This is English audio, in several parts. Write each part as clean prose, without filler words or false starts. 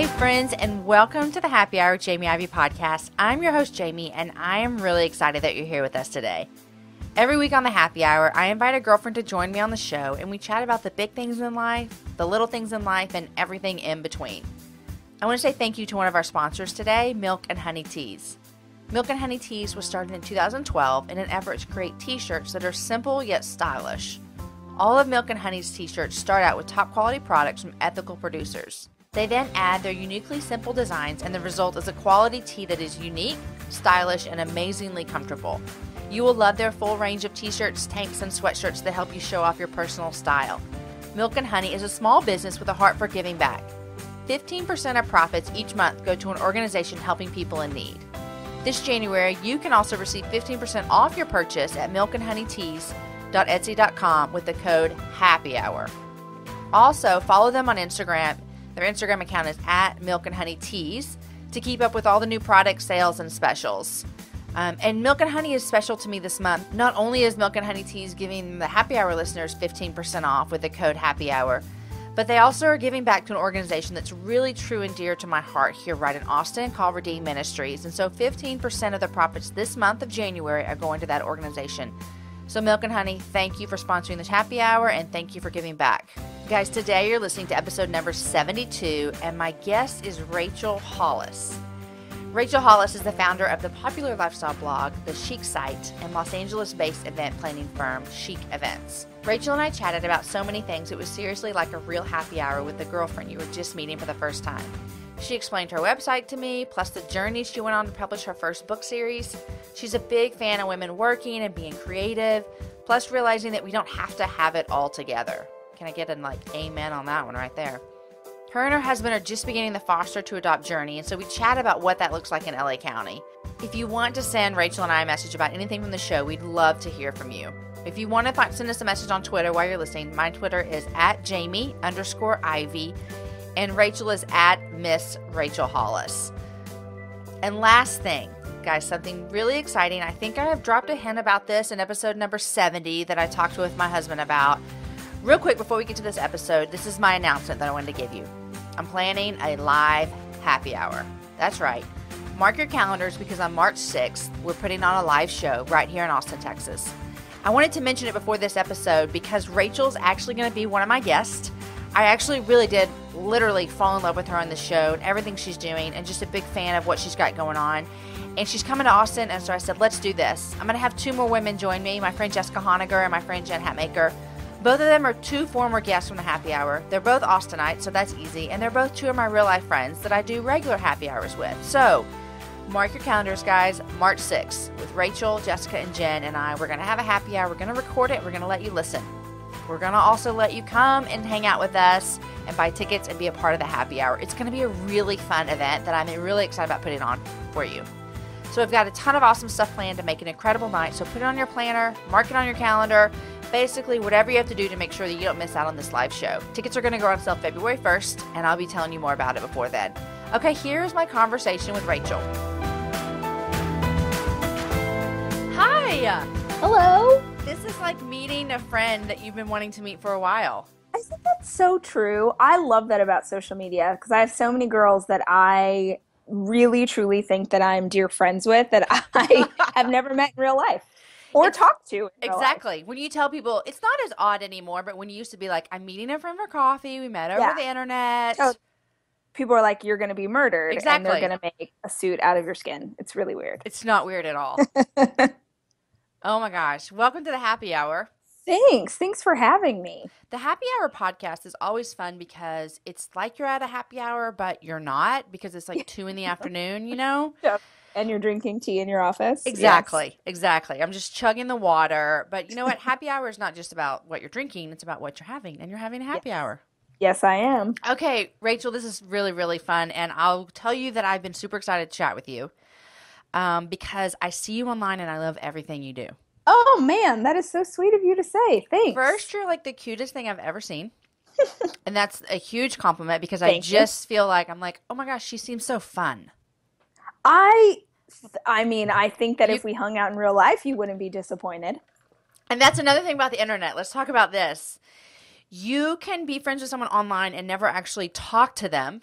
Hey friends, and welcome to the Happy Hour with Jamie Ivey podcast. I'm your host Jamie, and I am really excited that you're here with us today. Every week on the Happy Hour, I invite a girlfriend to join me on the show, and we chat about the big things in life, the little things in life, and everything in between. I want to say thank you to one of our sponsors today, Milk and Honey Teas. Milk and Honey Teas was started in 2012 in an effort to create t-shirts that are simple yet stylish. All of Milk and Honey's t-shirts start out with top quality products from ethical producers. They then add their uniquely simple designs, and the result is a quality tee that is unique, stylish, and amazingly comfortable. You will love their full range of t-shirts, tanks, and sweatshirts that help you show off your personal style. Milk and Honey is a small business with a heart for giving back. 15% of profits each month go to an organization helping people in need. This January, you can also receive 15% off your purchase at milkandhoneyteas.etsy.com with the code HAPPYHOUR. Also, follow them on Instagram. Their Instagram account is at Milk and Honey Teas to keep up with all the new product sales and specials. And Milk and Honey is special to me this month. Not only is Milk and Honey Teas giving the Happy Hour listeners 15% off with the code HAPPYHOUR, but they also are giving back to an organization that's really true and dear to my heart here right in Austin called Redeem Ministries. And so 15% of the profits this month of January are going to that organization. So Milk and Honey, thank you for sponsoring this Happy Hour, and thank you for giving back. Guys, today you're listening to episode number 72, and my guest is Rachel Hollis. Rachel Hollis is the founder of the popular lifestyle blog, The Chic Site, and Los Angeles-based event planning firm, Chic Events. Rachel and I chatted about so many things. It was seriously like a real happy hour with the girlfriend you were just meeting for the first time. She explained her website to me, plus the journey she went on to publish her first book series. She's a big fan of women working and being creative, plus realizing that we don't have to have it all together. Can I get an amen on that one right there? Her and her husband are just beginning the foster to adopt journey, and so we chat about what that looks like in LA County. If you want to send Rachel and I a message about anything from the show, we'd love to hear from you. If you want to send us a message on Twitter while you're listening, my Twitter is at Jamie_Ivey, and Rachel is at Miss Rachel Hollis. And last thing, guys, something really exciting. I think I have dropped a hint about this in episode number 70 that I talked with my husband about. Real quick before we get to this episode, this is my announcement that I wanted to give you. I'm planning a live happy hour. That's right. Mark your calendars, because on March 6th, we're putting on a live show right here in Austin, Texas. I wanted to mention it before this episode because Rachel's actually going to be one of my guests. I actually really did literally fall in love with her on the show and everything she's doing, and just a big fan of what she's got going on. And she's coming to Austin, and so I said, let's do this. I'm going to have two more women join me, my friend Jessica Honiger and my friend Jen Hatmaker. Both of them are two former guests from the Happy Hour. They're both Austinites, so that's easy. And they're both two of my real-life friends that I do regular Happy Hours with. So, mark your calendars, guys. March 6th with Rachel, Jessica, and Jen and I. We're going to have a Happy Hour. We're going to record it. We're going to let you listen. We're going to also let you come and hang out with us and buy tickets and be a part of the Happy Hour. It's going to be a really fun event that I'm really excited about putting on for you. So we've got a ton of awesome stuff planned to make an incredible night. So put it on your planner. Mark it on your calendar. Basically, whatever you have to do to make sure that you don't miss out on this live show. Tickets are going to go on sale February 1st, and I'll be telling you more about it before then. Okay, here's my conversation with Rachel. Hi! Hello! This is like meeting a friend that you've been wanting to meet for a while. I think that's so true. I love that about social media, because I have so many girls that I really, truly think that I'm dear friends with that I have never met in real life. Or talk to. Exactly. When you tell people, it's not as odd anymore, but when you used to be like, I'm meeting a friend for coffee, we met over the internet. So people are like, you're going to be murdered. Exactly. And they're going to make a suit out of your skin. It's really weird. It's not weird at all. Oh my gosh. Welcome to the Happy Hour. Thanks. Thanks for having me. The Happy Hour podcast is always fun because it's like you're at a happy hour, but you're not, because it's like 2 in the afternoon, you know? Yep. And you're drinking tea in your office. Exactly. Yes. Exactly. I'm just chugging the water. But you know what? Happy hour is not just about what you're drinking. It's about what you're having. And you're having a happy hour. Yes, I am. Okay, Rachel, this is really, really fun. And I'll tell you that I've been super excited to chat with you because I see you online and I love everything you do. Oh, man. That is so sweet of you to say. Thanks. First, you're like the cutest thing I've ever seen. And that's a huge compliment, because I just feel like I'm like, oh, my gosh, she seems so fun. I mean, I think that if we hung out in real life, you wouldn't be disappointed. And that's another thing about the internet. Let's talk about this. You can be friends with someone online and never actually talk to them.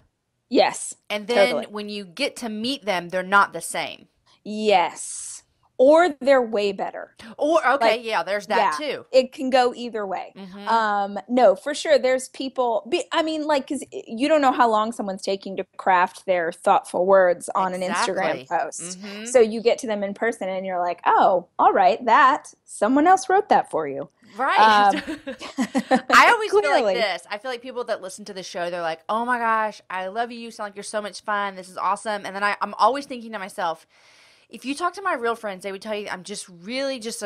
Yes. And then when you get to meet them, they're not the same. Yes. Or they're way better. Or, okay, like, yeah, there's that too. It can go either way. Mm-hmm. No, for sure. There's people, I mean, like, because you don't know how long someone's taking to craft their thoughtful words on an Instagram post. Mm-hmm. So you get to them in person and you're like, oh, all right, someone else wrote that for you. Right. I always feel like this. I feel like people that listen to the show, they're like, oh my gosh, I love you. You sound like you're so much fun. This is awesome. And then I'm always thinking to myself, if you talk to my real friends, they would tell you I'm just really just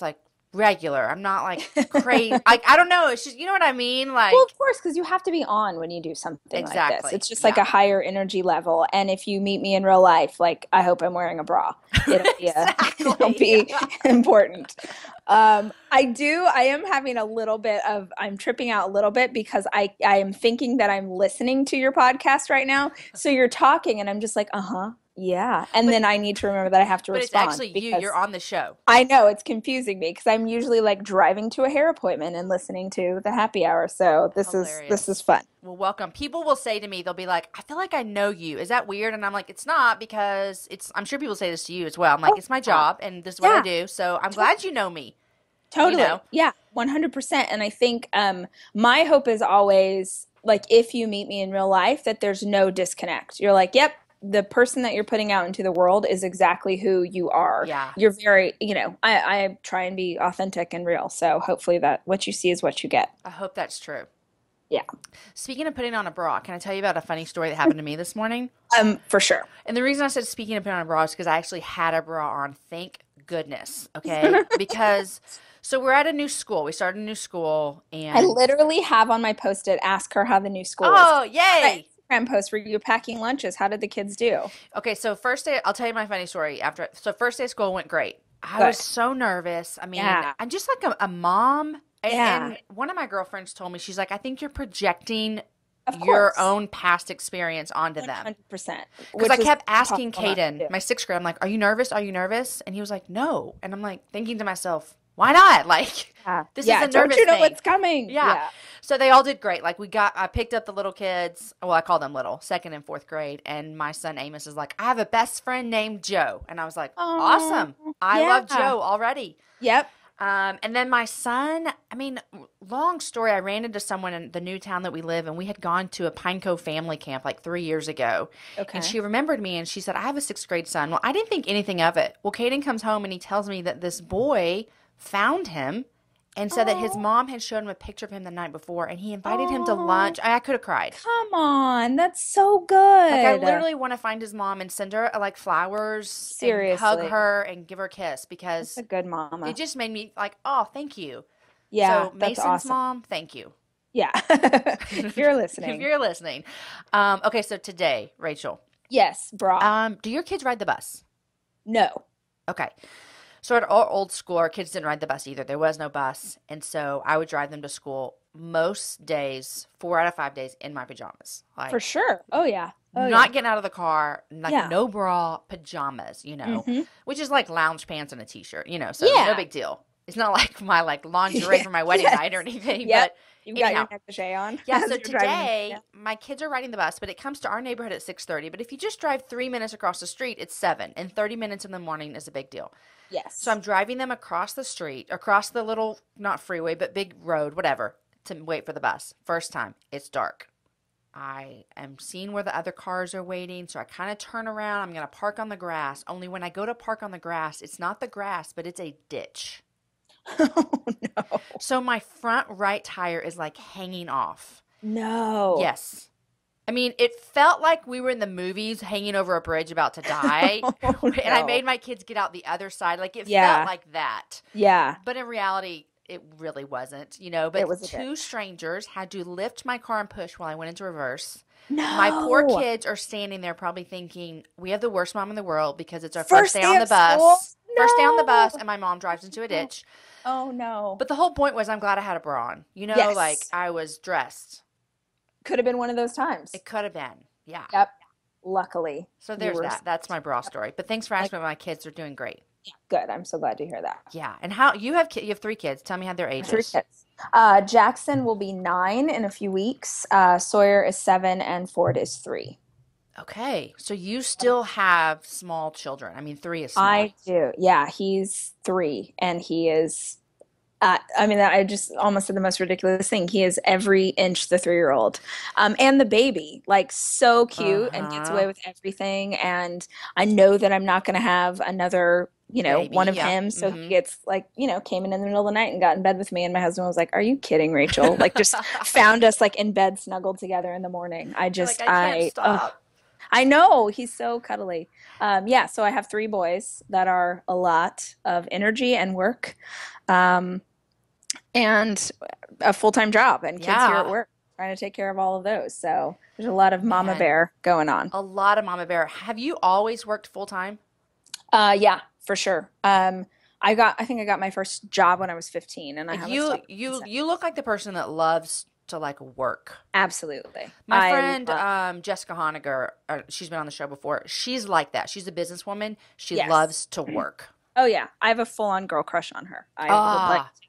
like regular. I'm not like crazy. Like, I don't know. It's just, you know what I mean? Like, well, of course, because you have to be on when you do something like this. It's just like a higher energy level. And if you meet me in real life, like, I hope I'm wearing a bra. It'll be important. I am having a little bit of, I'm tripping out a little bit because I am thinking that I'm listening to your podcast right now. So you're talking and I'm just like, uh-huh. Yeah. And then I need to remember that I have to respond. But it's actually you're on the show. I know. It's confusing me because I'm usually like driving to a hair appointment and listening to the happy hour. So this is fun. Well, welcome. People will say to me, they'll be like, I feel like I know you. Is that weird? And I'm like, it's not, because I'm sure people say this to you as well. I'm like, it's my job and this is what I do. So I'm glad you know me. Totally. You know? Yeah, 100%. And I think my hope is always like, if you meet me in real life, that there's no disconnect. You're like, yep. The person that you're putting out into the world is exactly who you are. Yeah. You're very, you know, I try and be authentic and real. So hopefully that what you see is what you get. I hope that's true. Yeah. Speaking of putting on a bra, can I tell you about a funny story that happened to me this morning? For sure. And the reason I said speaking of putting on a bra is because I actually had a bra on. Thank goodness. Okay. Because so we're at a new school. We started a new school, and I literally have on my Post-it, ask her how the new school is. Oh, yay. Right. Post where you were packing lunches. How did the kids do? Okay, so first day, I'll tell you my funny story after. So first day of school went great. I was so nervous. I mean, I'm just like a mom. And one of my girlfriends told me, she's like, I think you're projecting your own past experience onto them. 100%. Because I kept asking Caden, my sixth grade, I'm like, are you nervous? Are you nervous? And he was like, no. And I'm like thinking to myself, why not? Like, this is a nervous thing. Don't you know what's coming? Yeah. So they all did great. Like, I picked up the little kids. Well, I call them little, second and fourth grade. And my son Amos is like, I have a best friend named Joe. And I was like, awesome. I love Joe already. Yep. And then my son, I mean, long story, I ran into someone in the new town that we live in. We had gone to a Pineco family camp like 3 years ago. Okay. And she remembered me and she said, I have a sixth grade son. Well, I didn't think anything of it. Well, Caden comes home and he tells me that this boy found him and said that his mom had shown him a picture of him the night before, and he invited him to lunch. I could have cried. Come on. That's so good. Like, I literally want to find his mom and send her like flowers. Seriously. And hug her and give her a kiss, because that's a good mama. It just made me like, oh, thank you. Yeah. So Mason's mom, thank you. Yeah. If you're listening. If you're listening. Okay, so today, Rachel. Yes, bra. Do your kids ride the bus? No. Okay. So at our old school, our kids didn't ride the bus either. There was no bus. And so I would drive them to school most days, 4 out of 5 days, in my pajamas. Like, for sure. Oh, yeah. Oh, not getting out of the car, like no bra, pajamas, you know, which is like lounge pants and a T-shirt, you know, so no big deal. It's not like my like lingerie for my wedding night or anything. But you've got your negligee on. Yeah, so today my kids are riding the bus, but it comes to our neighborhood at 6:30. But if you just drive 3 minutes across the street, it's 7, and 30 minutes in the morning is a big deal. Yes. So I'm driving them across the street, across the little, not freeway, but big road, whatever, to wait for the bus. First time, it's dark. I am seeing where the other cars are waiting, so I kind of turn around. I'm going to park on the grass. Only when I go to park on the grass, it's not the grass, but it's a ditch. Oh, no. So my front right tire is like hanging off. No. Yes. I mean, it felt like we were in the movies hanging over a bridge about to die. Oh, no. And I made my kids get out the other side. Like, it felt like that. Yeah. But in reality, it really wasn't, you know. But two strangers had to lift my car and push while I went into reverse. No. My poor kids are standing there probably thinking, we have the worst mom in the world because it's our first day on the bus. No. First day on the bus, and my mom drives into a ditch. Oh, no. But the whole point was I'm glad I had a bra on. You know, like, I was dressed. Could have been one of those times. It could have been. Yeah. Yep. Luckily. So there's that. That's my bra story. But thanks for asking. My kids are doing great. Good. I'm so glad to hear that. Yeah. And you have 3 kids. Tell me how their ages. 3 kids. Jackson will be 9 in a few weeks. Sawyer is 7 and Ford is 3. Okay. So you still have small children. I mean, 3 is small. I do. Yeah. He's 3 and he is, I mean, I just almost said the most ridiculous thing. He is every inch the 3-year-old. And the baby, like, so cute and gets away with everything. And I know that I'm not going to have another, you know, baby, one of him. So he gets, like, you know, came in the middle of the night and got in bed with me. And my husband was like, are you kidding, Rachel? Like, just found us, like, in bed snuggled together in the morning. I just, like, I can't stop. I know. He's so cuddly. Yeah. So I have 3 boys that are a lot of energy and work and a full-time job and kids here at work trying to take care of all of those. So there's a lot of mama bear going on. A lot of mama bear. Have you always worked full-time? Yeah, for sure. I think I got my first job when I was 15 and I haven't stopped since. You look like the person that loves to, like, work. Absolutely. My friend Jessica Honiger, she's been on the show before. She's like that. She's a businesswoman. She loves to work. Oh, yeah. I have a full-on girl crush on her. I would like to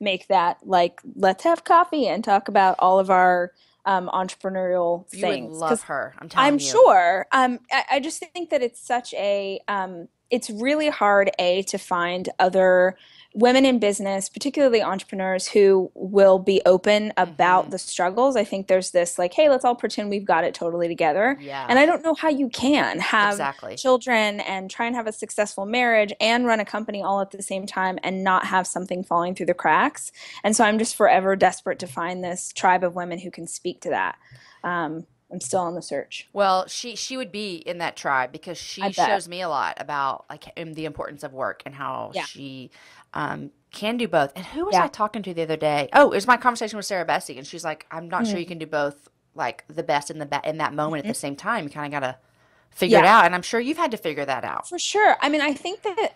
make that, like, let's have coffee and talk about all of our entrepreneurial things. You would love her. I'm telling you. I'm sure. I just think that it's such a it's really hard, A, to find other women in business, particularly entrepreneurs, who will be open about the struggles. I think there's this, like, hey, let's all pretend we've got it totally together. Yeah. And I don't know how you can have children and try and have a successful marriage and run a company all at the same time and not have something falling through the cracks. And so I'm just forever desperate to find this tribe of women who can speak to that. I'm still on the search. Well, she would be in that tribe because she shows me a lot about, like, the importance of work and how she can do both. And who was I talking to the other day? Oh, it was my conversation with Sarah Bessie, and she's like, I'm not sure you can do both, like, the best and the in that moment at the same time. You kind of got to figure it out, and I'm sure you've had to figure that out. For sure. I mean, I think that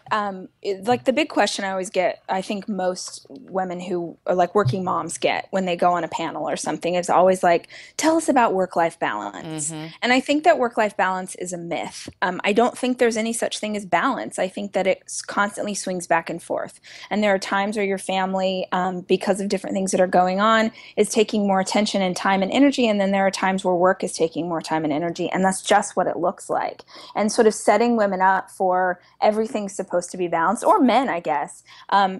like, the big question I always get, I think most women who are, like, working moms get when they go on a panel or something, it's always like, tell us about work-life balance. And I think that work-life balance is a myth. I don't think there's any such thing as balance. I think that it constantly swings back and forth. And there are times where your family, because of different things that are going on, is taking more attention and time and energy, and then there are times where work is taking more time and energy, and that's just what it looks like. And sort of setting women up for everything's supposed to be balanced, or men, I guess,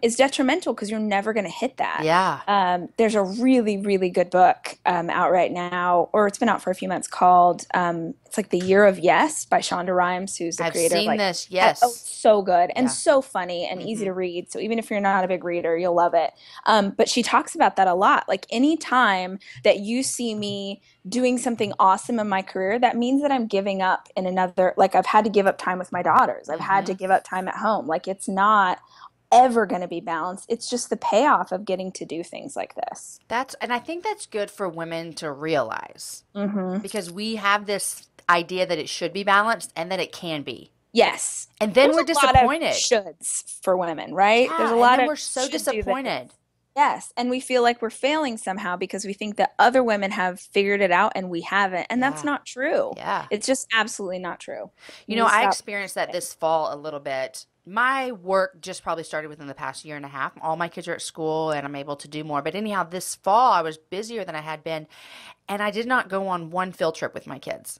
is detrimental because you're never going to hit that. Yeah. There's a really, really good book out right now, or it's been out for a few months, called it's like The Year of Yes by Shonda Rhimes, who's the creator. I've seen this. Yes. Oh, so good and so funny and easy to read. So even if you're not a big reader, you'll love it. But she talks about that a lot. Like, any time that you see me doing something awesome in my career, that means that I'm giving up in another, like, I've had to give up time with my daughters. I've had to give up time at home. Like, it's not ever going to be balanced. It's just the payoff of getting to do things like this. And I think that's good for women to realize because we have this idea that it should be balanced and that it can be. Yes. And then we're disappointed. There's a lot of shoulds for women, right? Yeah, there's a lot of, we're so disappointed. Yes, and we feel like we're failing somehow because we think that other women have figured it out and we haven't, and that's not true. Yeah. It's just absolutely not true. You know, I experienced that this fall a little bit. My work just probably started within the past year and a half. All my kids are at school and I'm able to do more. But anyhow, this fall I was busier than I had been, and I did not go on one field trip with my kids.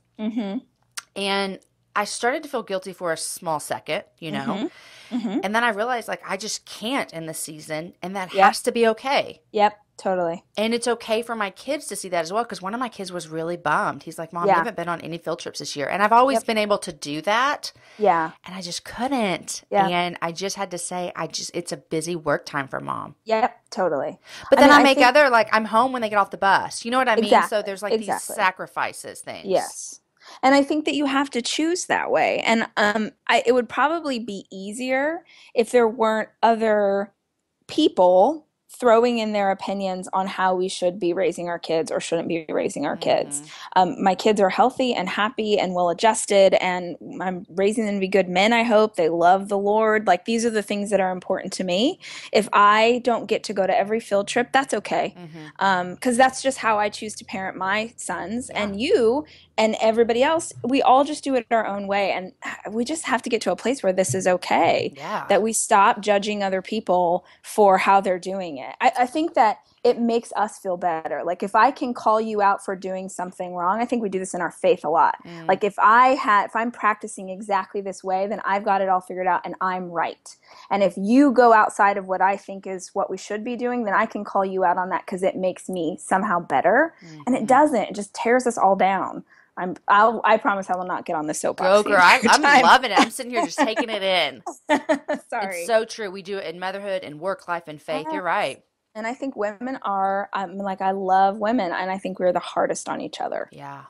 And I started to feel guilty for a small second, you know, and then I realized, like, I just can't in this season, and that has to be okay. Yep, totally. And it's okay for my kids to see that as well, because one of my kids was really bummed. He's like, Mom, I haven't been on any field trips this year. And I've always been able to do that. Yeah. And I just couldn't. Yeah. And I just had to say, it's a busy work time for Mom. Yep, totally. But then I make other, like, I'm home when they get off the bus. You know what I mean? Exactly. So there's, like, these sacrifices things. Yes. And I think that you have to choose that way. And it would probably be easier if there weren't other people throwing in their opinions on how we should be raising our kids or shouldn't be raising our kids. My kids are healthy and happy and well-adjusted, and I'm raising them to be good men, I hope. They love the Lord. Like, these are the things that are important to me. If I don't get to go to every field trip, that's okay. Because that's just how I choose to parent my sons and you and everybody else. We all just do it our own way, and we just have to get to a place where this is okay. That we stop judging other people for how they're doing it. it. I think that it makes us feel better. Like if I can call you out for doing something wrong, I think we do this in our faith a lot. Mm. Like if I'm practicing exactly this way, then I've got it all figured out and I'm right. And if you go outside of what I think is what we should be doing, then I can call you out on that because it makes me somehow better. Mm-hmm. And it doesn't. It just tears us all down. I promise I will not get on the soapbox. Go girl, I'm loving it. I'm sitting here just taking it in. Sorry. It's so true. We do it in motherhood and work life and faith. Yes. You're right. And I think women are, I love women, and I think we're the hardest on each other. Yeah,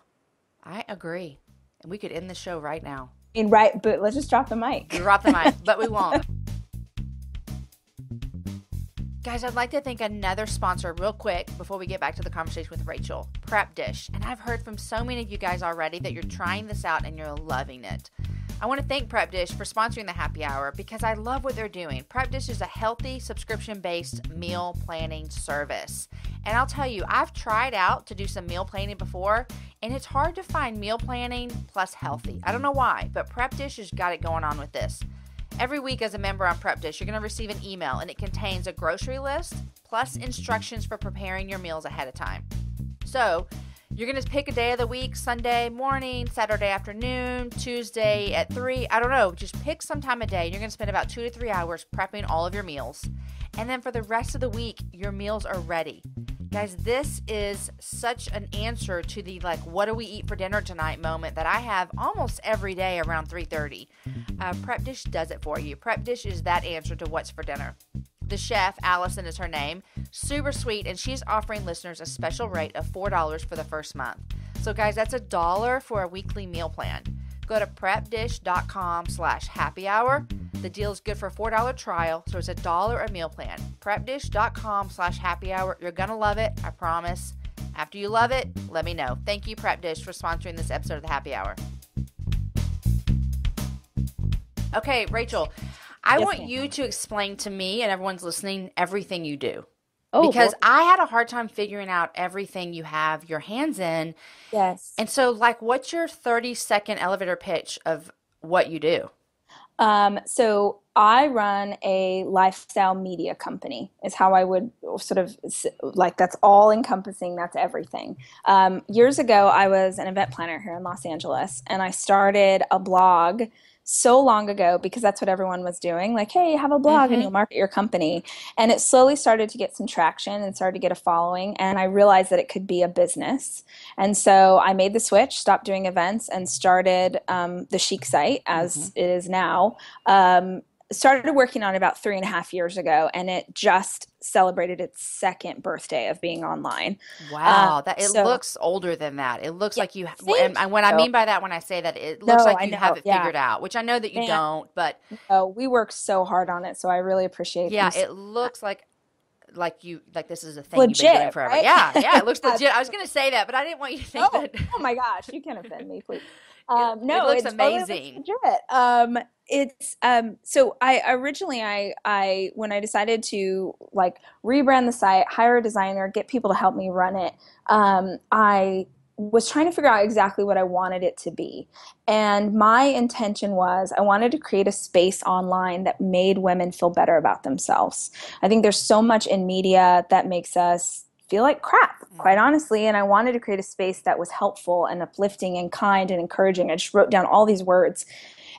I agree. And we could end the show right now. Right, but let's just drop the mic. Drop the mic, but we won't. Guys, I'd like to thank another sponsor real quick before we get back to the conversation with Rachel, PrepDish. And I've heard from so many of you guys already that you're trying this out and you're loving it. I want to thank PrepDish for sponsoring the Happy Hour because I love what they're doing. PrepDish is a healthy, subscription-based meal planning service. And I'll tell you, I've tried out to do some meal planning before, and it's hard to find meal planning plus healthy. I don't know why, but PrepDish has got it going on with this. Every week as a member on PrepDish, you're going to receive an email, and it contains a grocery list plus instructions for preparing your meals ahead of time. So you're going to pick a day of the week, Sunday morning, Saturday afternoon, Tuesday at 3, I don't know, just pick some time of day. You're going to spend about 2 to 3 hours prepping all of your meals. And then for the rest of the week, your meals are ready. Guys, this is such an answer to the like, what do we eat for dinner tonight moment that I have almost every day around 3:30. PrepDish does it for you. PrepDish is that answer to what's for dinner. The chef, Allison is her name, super sweet, and she's offering listeners a special rate of $4 for the first month. So guys, that's $1 for a weekly meal plan. Go to PrepDish.com/happy hour. The deal is good for a $4 trial, so it's $1 a meal plan. PrepDish.com/happy hour. You're going to love it, I promise. After you love it, let me know. Thank you, PrepDish, for sponsoring this episode of the Happy Hour. Okay, Rachel, I want you to explain to me and everyone's listening everything you do. Oh, because I had a hard time figuring out everything you have your hands in. Yes. And so like, what's your 30-second elevator pitch of what you do? So I run a lifestyle media company is how I would sort of like, that's all encompassing. That's everything. Years ago, I was an event planner here in Los Angeles, and I started a blog so long ago because that's what everyone was doing. Like, hey, have a blog and you'll market your company. And it slowly started to get some traction and started to get a following. And I realized that it could be a business. And so I made the switch, stopped doing events, and started the Chic Site as it is now. Started working on it about 3.5 years ago, and it just celebrated its second birthday of being online. Wow. It looks older than that. It looks like you have, and what I mean by that when I say that, it looks like you have it figured out, which I know that you don't, but. No, we work so hard on it, so I really appreciate it. Yeah, it looks like this is a thing legit, you've been doing forever. Right? Yeah, yeah, it looks legit. I was going to say that, but I didn't want you to think that. Oh my gosh, you can offend me, please. No, it looks amazing. Totally legit. So I originally, when I decided to like rebrand the site, hire a designer, get people to help me run it, I was trying to figure out exactly what I wanted it to be. And my intention was I wanted to create a space online that made women feel better about themselves. I think there's so much in media that makes us feel like crap, quite honestly. And I wanted to create a space that was helpful and uplifting and kind and encouraging. I just wrote down all these words.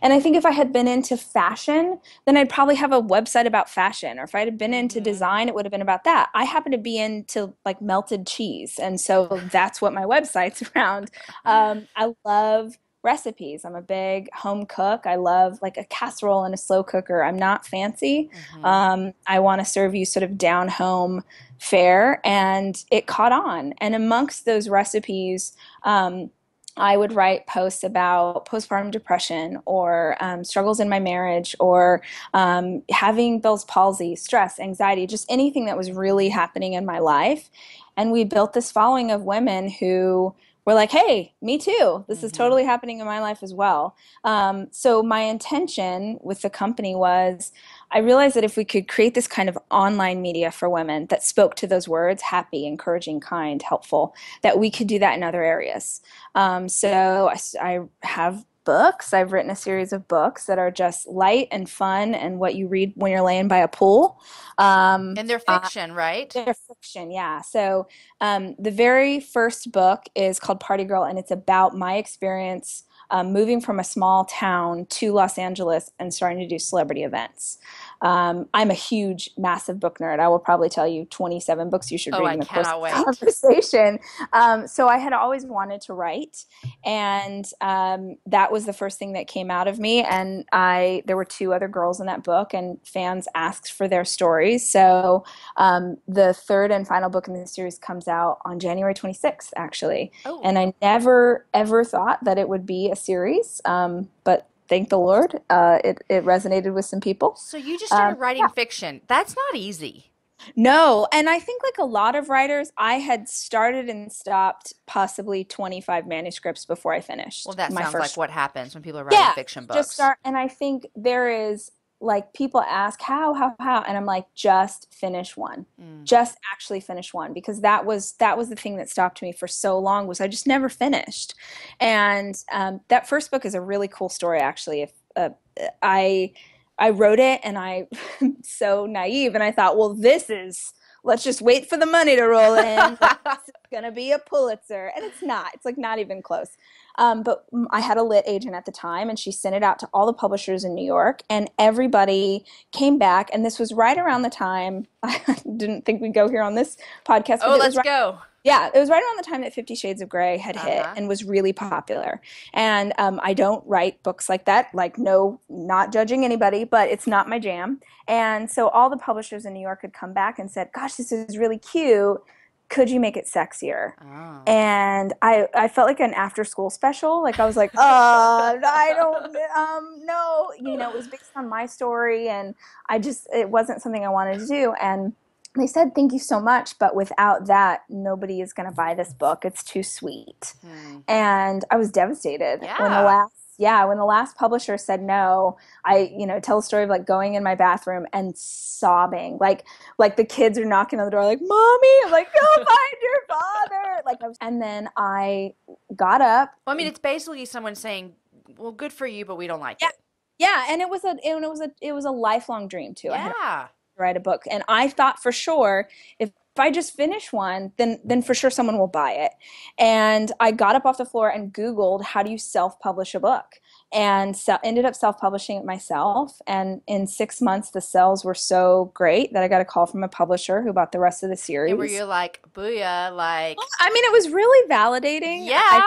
And I think if I had been into fashion, then I'd probably have a website about fashion. Or if I had been into design, it would have been about that. I happen to be into like melted cheese. And so that's what my website's around. I love recipes. I'm a big home cook. I love like a casserole and a slow cooker. I'm not fancy. I want to serve you sort of down home fare. And it caught on. And amongst those recipes, I would write posts about postpartum depression or struggles in my marriage or having Bell's palsy, stress, anxiety, just anything that was really happening in my life. And we built this following of women who were like, hey, me too. This is totally happening in my life as well. So my intention with the company was I realized that if we could create this kind of online media for women that spoke to those words, happy, encouraging, kind, helpful, that we could do that in other areas. So I have books. I've written a series of books that are just light and fun and what you read when you're laying by a pool. And they're fiction, right? They're fiction, yeah. So the very first book is called Party Girl, and it's about my experience moving from a small town to Los Angeles and starting to do celebrity events. I'm a huge, massive book nerd. I will probably tell you 27 books you should read in the course of the conversation. So I had always wanted to write, and that was the first thing that came out of me. And there were two other girls in that book, and fans asked for their stories. So the third and final book in the series comes out on January 26th, actually. Oh. And I never, ever thought that it would be a series, but thank the Lord, it resonated with some people. So you just started writing fiction. That's not easy. No, and I think like a lot of writers, I had started and stopped possibly 25 manuscripts before I finished. Well, that sounds like what happens when people are writing fiction books. Just start, and I think there is like people ask how, and I'm like, just finish one. Just actually finish one, because that was the thing that stopped me for so long, was I just never finished. And that first book is a really cool story, actually. If I wrote it, and I so naive, and I thought, well, let's just wait for the money to roll in. It's gonna be a Pulitzer, and it's not. It's like not even close. But I had a lit agent at the time, and she sent it out to all the publishers in New York, and everybody came back. And this was right around the time – I didn't think we'd go here on this podcast. Oh, let's go. Yeah, it was right around the time that 50 Shades of Grey had hit and was really popular. And I don't write books like that, like no, not judging anybody, but it's not my jam. And so all the publishers in New York had come back and said, gosh, this is really cute. Could you make it sexier? Oh. And I felt like an after-school special. Like I was like, I don't know. You know, it was based on my story, and it wasn't something I wanted to do. And they said, thank you so much, but without that, nobody is going to buy this book. It's too sweet. And I was devastated. Yeah. When the last publisher said no, I, tell a story of like going in my bathroom and sobbing. Like the kids are knocking on the door like, Mommy, I'm like, go find your father. And then I got up. Well, I mean, it's basically someone saying, well, good for you, but we don't like it. Yeah. And it was a lifelong dream too. Yeah. Write a book, and I thought for sure if I just finish one, then for sure someone will buy it. And I got up off the floor and Googled how do you self-publish a book, and ended up self-publishing it myself. And in 6 months, the sales were so great that I got a call from a publisher who bought the rest of the series. And were you like, booyah? Well, I mean, it was really validating. Yeah.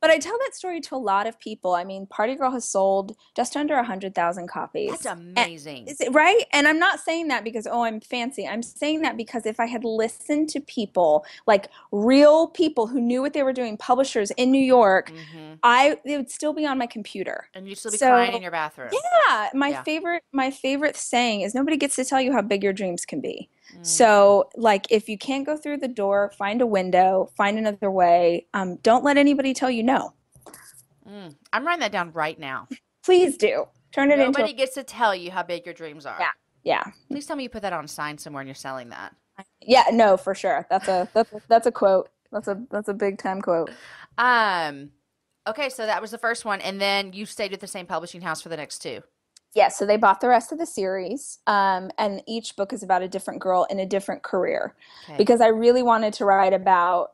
But I tell that story to a lot of people. I mean, Party Girl has sold just under 100,000 copies. That's amazing. Is it right? And I'm not saying that because, I'm fancy. I'm saying that because if I had listened to people, like real people who knew what they were doing, publishers in New York, it would still be on my computer. And you'd still be crying in your bathroom. Yeah. My favorite saying is nobody gets to tell you how big your dreams can be. So, like, if you can't go through the door, find a window, find another way. Don't let anybody tell you no. I'm writing that down right now. Please do. Turn it into – nobody gets to tell you how big your dreams are. Yeah. Please tell me you put that on a sign somewhere and you're selling that. Yeah, no, for sure. That's a quote. That's a big time quote. Okay, so that was the first one, and then you stayed at the same publishing house for the next two. Yeah, so they bought the rest of the series, and each book is about a different girl in a different career. Okay. Because I really wanted to write about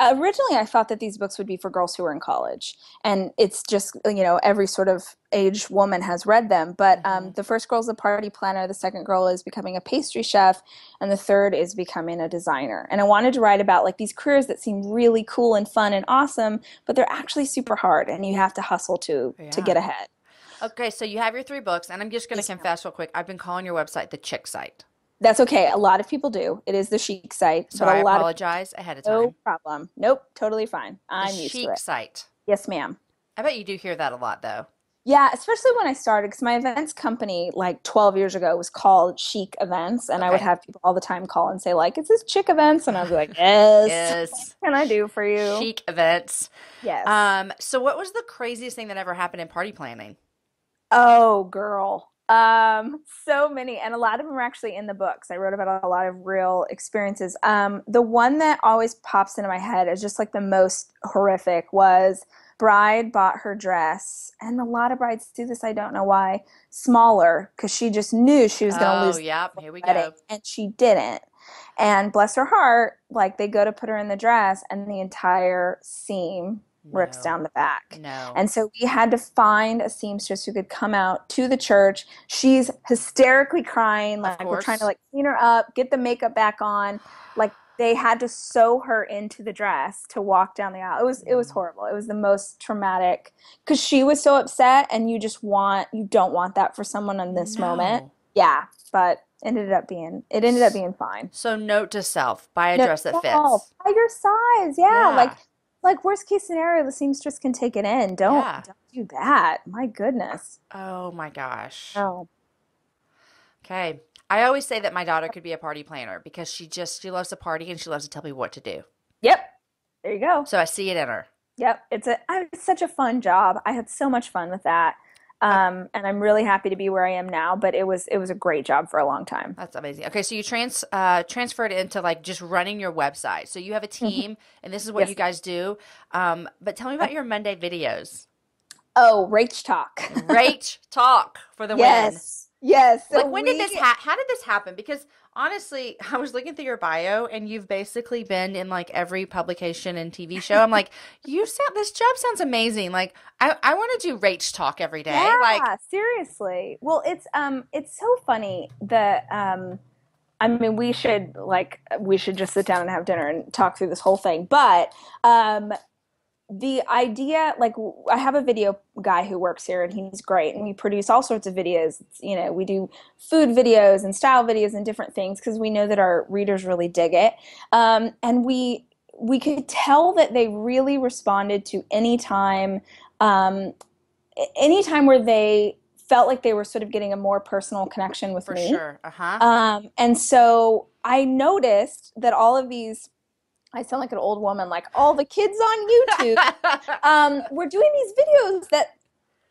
originally I thought that these books would be for girls who were in college, and it's just, every sort of age woman has read them. But the first girl is a party planner, the second girl is becoming a pastry chef, and the third is becoming a designer. And I wanted to write about like these careers that seem really cool and fun and awesome, but they're actually super hard, and you have to hustle to get ahead. Okay, so you have your three books, and I'm just going to confess real quick. I've been calling your website the Chic Site. That's okay. A lot of people do. It is the Chic Site. So I apologize ahead of time. No problem. Nope, totally fine. I'm used to it. The Chic Site. Yes, ma'am. I bet you do hear that a lot, though. Yeah, especially when I started, because my events company like 12 years ago was called Chic Events, and I would have people all the time call and say like, is this Chic Events? And I'd be like, yes. What can I do for you? Chic Events. Yes. So what was the craziest thing that ever happened in party planning? Oh, girl. So many. And a lot of them are actually in the books. I wrote about a lot of real experiences. The one that always pops into my head as just like the most horrific was bride bought her dress, and a lot of brides do this, I don't know why, smaller, because she just knew she was going to lose. Oh, yeah, here we go. And she didn't. And bless her heart, like, they go to put her in the dress, and the entire seam rips down the back. No. And so we had to find a seamstress who could come out to the church. She's hysterically crying. Like, we're trying to, like, clean her up, get the makeup back on. Like, they had to sew her into the dress to walk down the aisle. It was horrible. It was the most traumatic, because she was so upset, and you don't want that for someone in this moment. Yeah, but it ended up being fine. So note to self, buy a dress that fits. Buy your size. Yeah, yeah. Like worst case scenario, the seamstress can take it in. Don't do that. My goodness. Oh my gosh. Oh. Okay. I always say that my daughter could be a party planner, because she loves to party, and she loves to tell me what to do. Yep. There you go. So I see it in her. Yep. It's such a fun job. I had so much fun with that. And I'm really happy to be where I am now, but it was a great job for a long time. That's amazing. Okay. So you transferred into, like, just running your website. So you have a team, and this is what you guys do. But tell me about your Monday videos. Oh, Rach Talk. Rach Talk for the win. Yes. So, like, how did this happen? Because honestly, I was looking through your bio, and you've basically been in, like, every publication and TV show. I'm like, this job sounds amazing. Like, I want to do Rach Talk every day. Yeah, like, seriously. Well, it's so funny that, I mean, we should just sit down and have dinner and talk through this whole thing. But, the idea, like, I have a video guy who works here, and he's great, and we produce all sorts of videos. You know, we do food videos and style videos and different things, because we know that our readers really dig it. And we could tell that they really responded to any time where they felt like they were sort of getting a more personal connection with me. For sure. Uh-huh. And so I noticed that all of these, I sound like an old woman, like, all the kids on YouTube were doing these videos that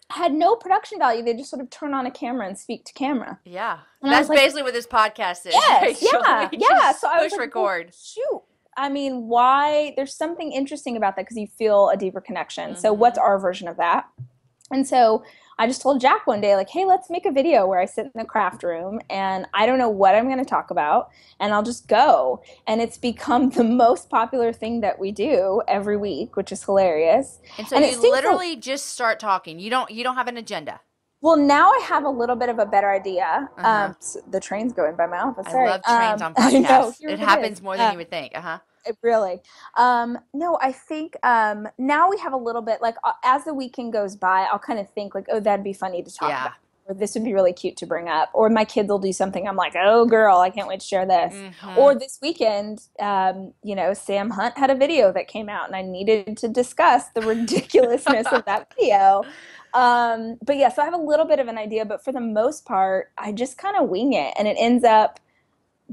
had no production value. They just sort of turn on a camera and speak to camera. Yeah. And that's basically what this podcast is. Yes, yeah, yeah. So I was like, record. Shoot. I mean, why? There's something interesting about that, because you feel a deeper connection. Mm-hmm. So what's our version of that? And so I just told Jack one day, like, hey, let's make a video where I sit in the craft room, and I don't know what I'm going to talk about, and I'll just go. And it's become the most popular thing that we do every week, which is hilarious. And so you literally just start talking. You don't have an agenda. Well, now I have a little bit of a better idea. Uh-huh. So the train's going by my office. Sorry. I love trains on podcasts. It happens more than you would think. Uh-huh. Really. No, I think now we have a little bit, like, as the weekend goes by, I'll kind of think, like, oh, that'd be funny to talk about. Or this would be really cute to bring up. Or my kids will do something. I'm like, oh, girl, I can't wait to share this. Mm-hmm. Or this weekend, you know, Sam Hunt had a video that came out, and I needed to discuss the ridiculousness of that video. But, yeah, so I have a little bit of an idea. But for the most part, I just kind of wing it, and it ends up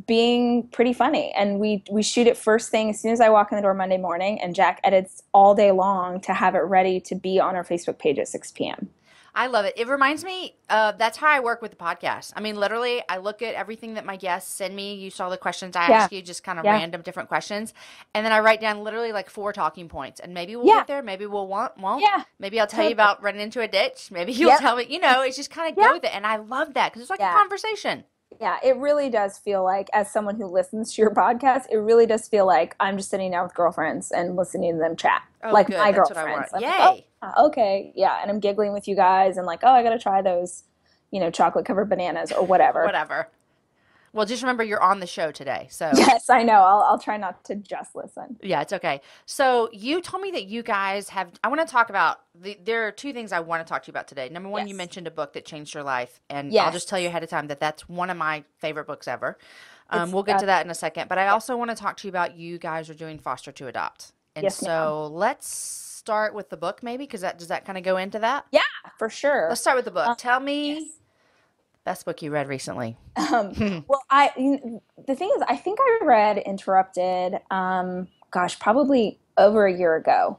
being pretty funny. And we shoot it first thing as soon as I walk in the door Monday morning, and Jack edits all day long to have it ready to be on our Facebook page at 6 p.m. I love it. It reminds me, that's how I work with the podcast. I mean, literally, I look at everything that my guests send me. You saw the questions I ask you, just kind of random different questions. And then I write down literally, like, 4 talking points. And maybe we'll get there. Maybe we'll won't. Yeah. Maybe I'll tell you about running into a ditch. Maybe you'll tell me, you know, it's just kind of go with it. And I love that, because it's like a conversation. Yeah, it really does feel like, as someone who listens to your podcast, it really does feel like I'm just sitting down with girlfriends and listening to them chat. Oh, like, good. My that's girlfriends. What I want. Yay. Like, oh, okay. Yeah. And I'm giggling with you guys, and like, oh, I got to try those, you know, chocolate covered bananas or whatever. Whatever. Well, just remember you're on the show today. So yes, I know. I'll try not to just listen. Yeah, it's okay. So you told me that you guys have – I want to talk about there are 2 things I want to talk to you about today. Number one, you mentioned a book that changed your life, and I'll just tell you ahead of time that that's one of my favorite books ever. We'll get to that in a second. But I also want to talk to you about, you guys are doing Foster to Adopt. And so let's start with the book, maybe, because does that kind of go into that? Yeah, for sure. Let's start with the book. Tell me best book you read recently. Well, the thing is, I think I read Interrupted, probably over a year ago.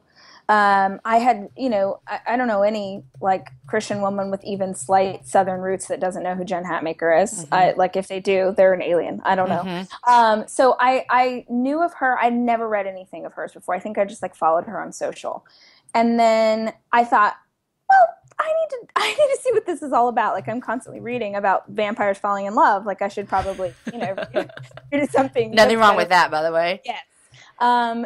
I had, you know, I don't know any like Christian woman with even slight Southern roots that doesn't know who Jen Hatmaker is. Mm-hmm. Like if they do, they're an alien. I don't know. So I knew of her. I'd never read anything of hers before. I think I just like followed her on social. And then I thought, well, I need to see what this is all about. Like I'm constantly reading about vampires falling in love. Like I should probably, you know, do something. Nothing wrong with that, by the way. Yes.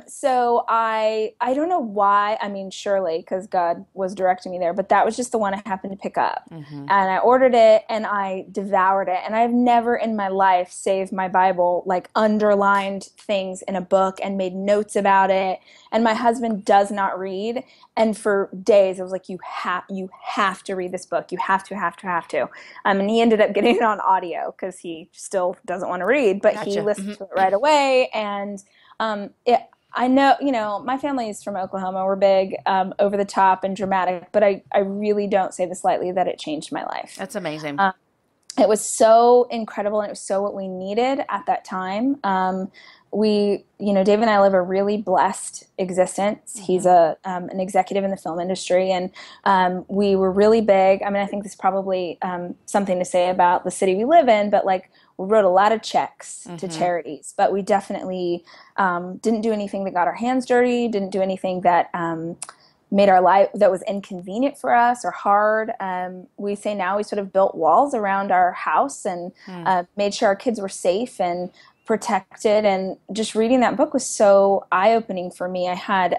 So I don't know why, I mean, surely, cause God was directing me there, but that was just the one I happened to pick up and I ordered it and I devoured it. And I've never in my life saved my Bible, like underlined things in a book and made notes about it. And my husband does not read. And for days I was like, you have to read this book. You have to. And he ended up getting it on audio cause he still doesn't want to read, but he listened to it right away. And, I know, you know, my family is from Oklahoma. We're big, over the top and dramatic, but I really don't say this lightly that it changed my life. That's amazing. It was so incredible and it was so what we needed at that time. We, you know, Dave and I live a really blessed existence. He's a, an executive in the film industry and, we were really big. I mean, I think this is probably, something to say about the city we live in, but like, we wrote a lot of checks to charities, but we definitely didn't do anything that got our hands dirty, didn't do anything that made our life, that was inconvenient for us or hard. We say now we sort of built walls around our house and made sure our kids were safe and protected. And just reading that book was so eye-opening for me. I had,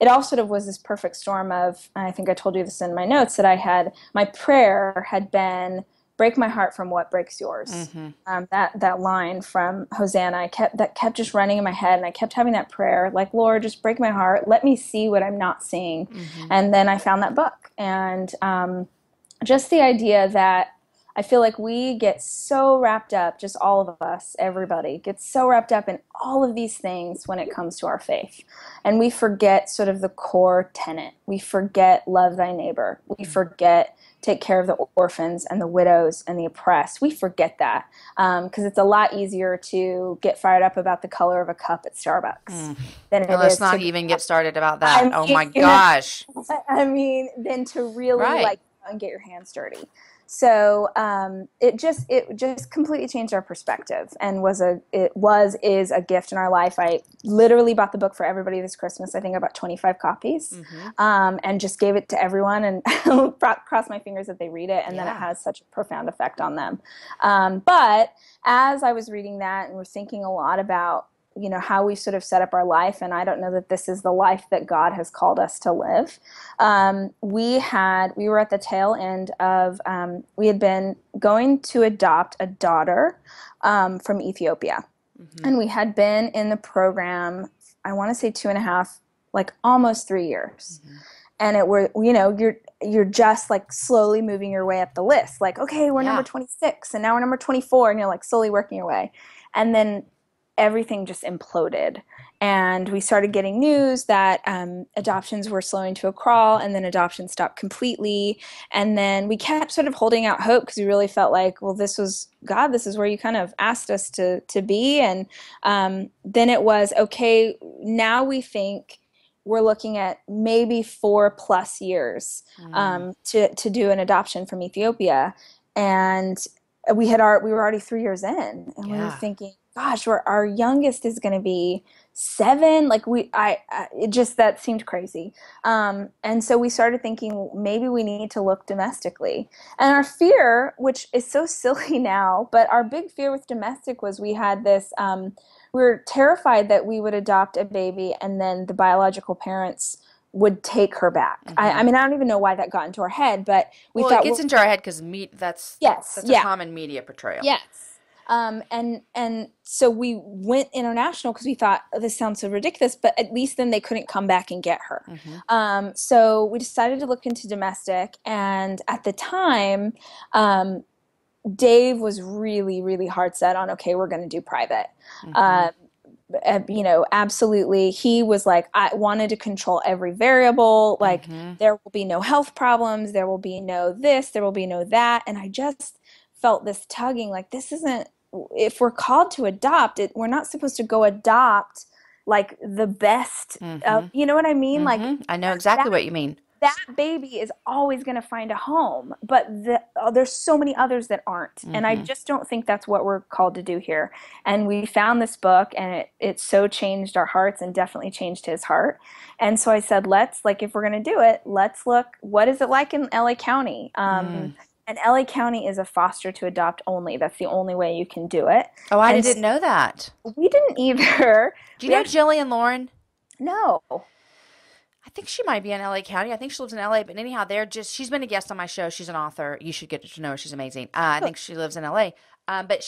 it all sort of was this perfect storm of, and I think I told you this in my notes, that I had, my prayer had been, break my heart from what breaks yours. That line from Hosanna, that kept just running in my head, and I kept having that prayer, like, Lord, just break my heart. Let me see what I'm not seeing. And then I found that book, and just the idea that I feel like we get so wrapped up, just all of us, everybody gets so wrapped up in all of these things when it comes to our faith, and we forget sort of the core tenet. We forget love thy neighbor. We forget take care of the orphans and the widows and the oppressed. We forget that because it's a lot easier to get fired up about the color of a cup at Starbucks. Than it let's is not to even get started about that. I mean, oh my gosh. I mean, then to really like and get your hands dirty. So it just completely changed our perspective and is a gift in our life. I literally bought the book for everybody this Christmas. I think I bought 25 copies and just gave it to everyone and cross my fingers that they read it and then it has such a profound effect on them. But as I was reading that and we're thinking a lot about, you know, how we sort of set up our life, and I don't know that this is the life that God has called us to live. We were at the tail end of, we had been going to adopt a daughter from Ethiopia. And we had been in the program, I want to say 2.5, like almost 3 years. And it were, you know, you're just like slowly moving your way up the list. Like, okay, we're number 26 and now we're number 24 and you're like slowly working your way. And then everything just imploded. And we started getting news that adoptions were slowing to a crawl, and then adoptions stopped completely. And then we kept sort of holding out hope because we really felt like, well, this was God, this is where you kind of asked us to be. And then it was, okay, now we think we're looking at maybe 4+ years to do an adoption from Ethiopia. And we were already 3 years in, and we were thinking, gosh, our youngest is going to be 7. Like that seemed crazy. And so we started thinking maybe we need to look domestically, and our fear, which is so silly now, but our big fear with domestic was we had this, we were terrified that we would adopt a baby and then the biological parents would take her back. I mean, I don't even know why that got into our head, but we thought it gets into our head because that's a common media portrayal. Yes. And so we went international because we thought, oh, this sounds so ridiculous, but at least then they couldn't come back and get her. So we decided to look into domestic, and at the time, Dave was really, really hard set on, okay, we're going to do private. You know, absolutely. He was like, I wanted to control every variable. Like there will be no health problems. There will be no this, there will be no that. And I just felt this tugging, like, this isn't, if we're called to adopt it, we're not supposed to go adopt like the best of, you know what I mean? Like, I know exactly what you mean. That baby is always going to find a home, but there's so many others that aren't. And I just don't think that's what we're called to do here. And we found this book, and it so changed our hearts and definitely changed his heart. And so I said, let's, like, if we're going to do it, let's look, what is it like in LA County? And LA County is a foster to adopt only. That's the only way you can do it. Oh, I didn't know that. We didn't either. Do you know Jillian Lauren? No. I think she might be in LA County. I think she lives in LA, but anyhow, she's been a guest on my show. She's an author. You should get to know her. She's amazing. I think she lives in LA, but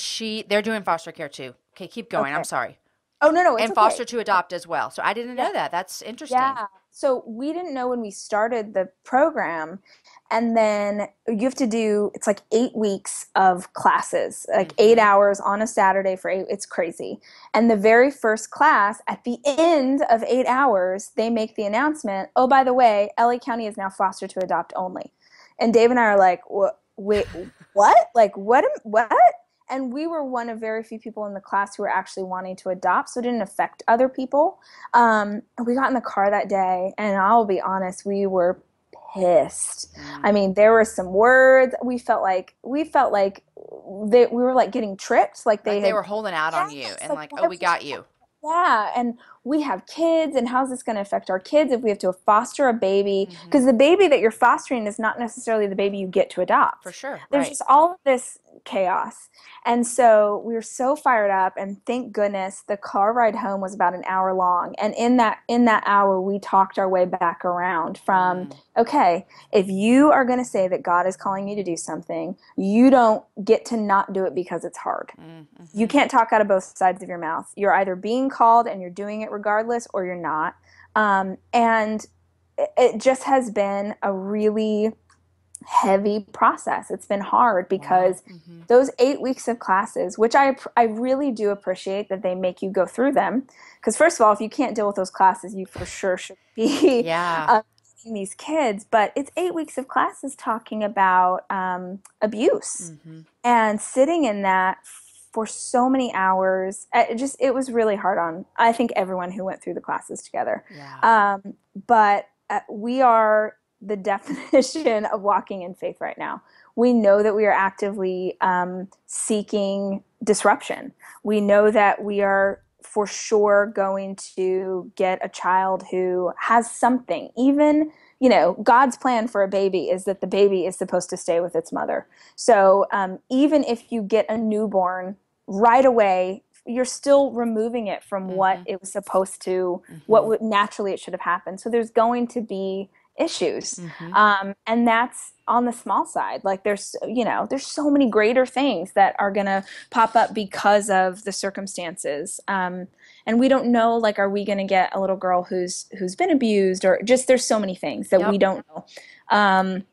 they're doing foster care too. Okay, keep going. Okay. I'm sorry. Oh, no. It's and foster to adopt as well. So I didn't know that. That's interesting. Yeah. So we didn't know when we started the program. And then you have to do, it's like 8 weeks of classes, like 8 hours on a Saturday for 8. It's crazy. And the very first class, at the end of 8 hours, they make the announcement, oh, by the way, LA County is now foster to adopt only. And Dave and I are like, wait, what? Like, what? And we were one of very few people in the class who were actually wanting to adopt, so it didn't affect other people. And we got in the car that day, and I'll be honest, we were pissed. I mean, there were some words. We felt like we were like getting tricked. Like they were holding out on you and like, oh, we got you. Yeah. And we have kids, and how's this going to affect our kids if we have to foster a baby? Because the baby that you're fostering is not necessarily the baby you get to adopt. For sure. There's just all of this chaos. And so we were so fired up, and thank goodness the car ride home was about an hour long. And in that hour, we talked our way back around from, okay, if you are going to say that God is calling you to do something, you don't get to not do it because it's hard. You can't talk out of both sides of your mouth. You're either being called and you're doing it regardless, or you're not. And it just has been a really heavy process. It's been hard because those 8 weeks of classes, which I really do appreciate that they make you go through them, because first of all, if you can't deal with those classes, you for sure should be seeing these kids. But it's 8 weeks of classes talking about abuse and sitting in that for so many hours. It was really hard on, I think, everyone who went through the classes together. Yeah. But we are the definition of walking in faith right now. We know that we are actively seeking disruption. We know that we are for sure going to get a child who has something. Even, you know, God's plan for a baby is that the baby is supposed to stay with its mother. So even if you get a newborn right away, you're still removing it from what it was supposed to, what naturally it should have happened. So there's going to be issues. And that's on the small side. Like there's so many greater things that are going to pop up because of the circumstances. And we don't know, like, are we going to get a little girl who's been abused, or just, there's so many things that we don't know.